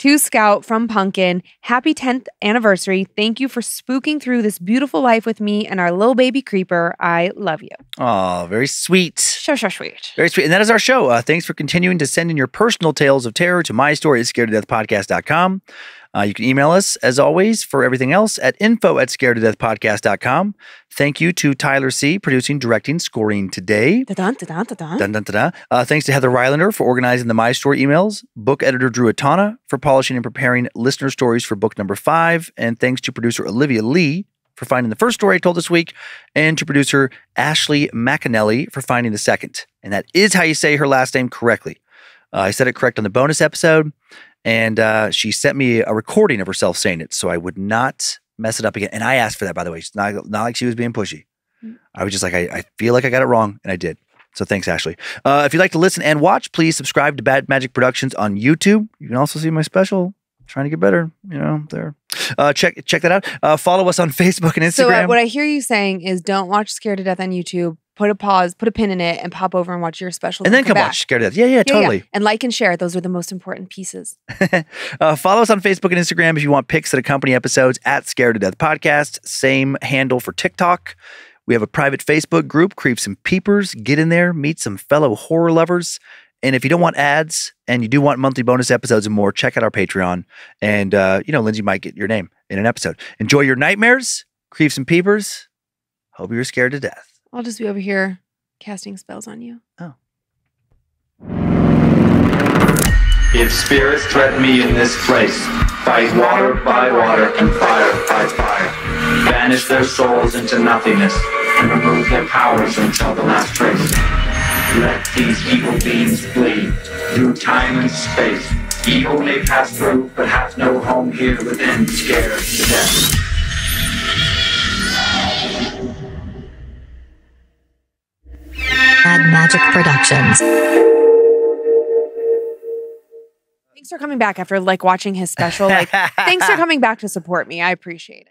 To Scout from Pumpkin, happy 10th anniversary. Thank you for spooking through this beautiful life with me and our little baby creeper. I love you. Oh, very sweet. Sure, sweet. Very sweet. And that is our show. Thanks for continuing to send in your personal tales of terror to my story at scaredtodeathpodcast.com. You can email us, as always, for everything else at info@scaredtodeathpodcast.com. Thank you to Tyler C., producing, directing, scoring today. Da-dun, da-dun, da-dun. Dun, dun, da-dun. Thanks to Heather Rylander for organizing the My Story emails, book editor Drew Atana for polishing and preparing listener stories for book number 5, and thanks to producer Olivia Lee for finding the first story I told this week, and to producer Ashley McAnally for finding the second. And that is how you say her last name correctly. I said it correct on the bonus episode. And she sent me a recording of herself saying it so I would not mess it up again. And I asked for that, by the way. It's not like she was being pushy. I was just like, I feel like I got it wrong, and I did. So thanks, Ashley. If you'd like to listen and watch, please subscribe to Bad Magic Productions on YouTube. You can also see my special, Trying to Get Better, you know, there. Check that out. Follow us on Facebook and Instagram. So what I hear you saying is don't watch Scared to Death on YouTube. Put a pause, put a pin in it, and pop over and watch your special. And then come watch Scared to Death. Yeah, totally. Yeah. And like and share. Those are the most important pieces. Follow us on Facebook and Instagram if you want pics that accompany episodes at Scared to Death Podcast. Same handle for TikTok. We have a private Facebook group, Creeps and Peepers. Get in there, meet some fellow horror lovers. And if you don't want ads and you do want monthly bonus episodes and more, check out our Patreon. And, you know, Lindsay might get your name in an episode. Enjoy your nightmares, Creeps and Peepers. Hope you're scared to death. I'll just be over here casting spells on you. Oh. If spirits threaten me in this place, fight water by water and fire by fire. Banish their souls into nothingness and remove their powers until the last trace. Let these evil beings flee through time and space. Evil may pass through, but hath no home here within, scared to death. Bad Magic Productions. Thanks for coming back after like watching his special. Like, thanks for coming back to support me. I appreciate it.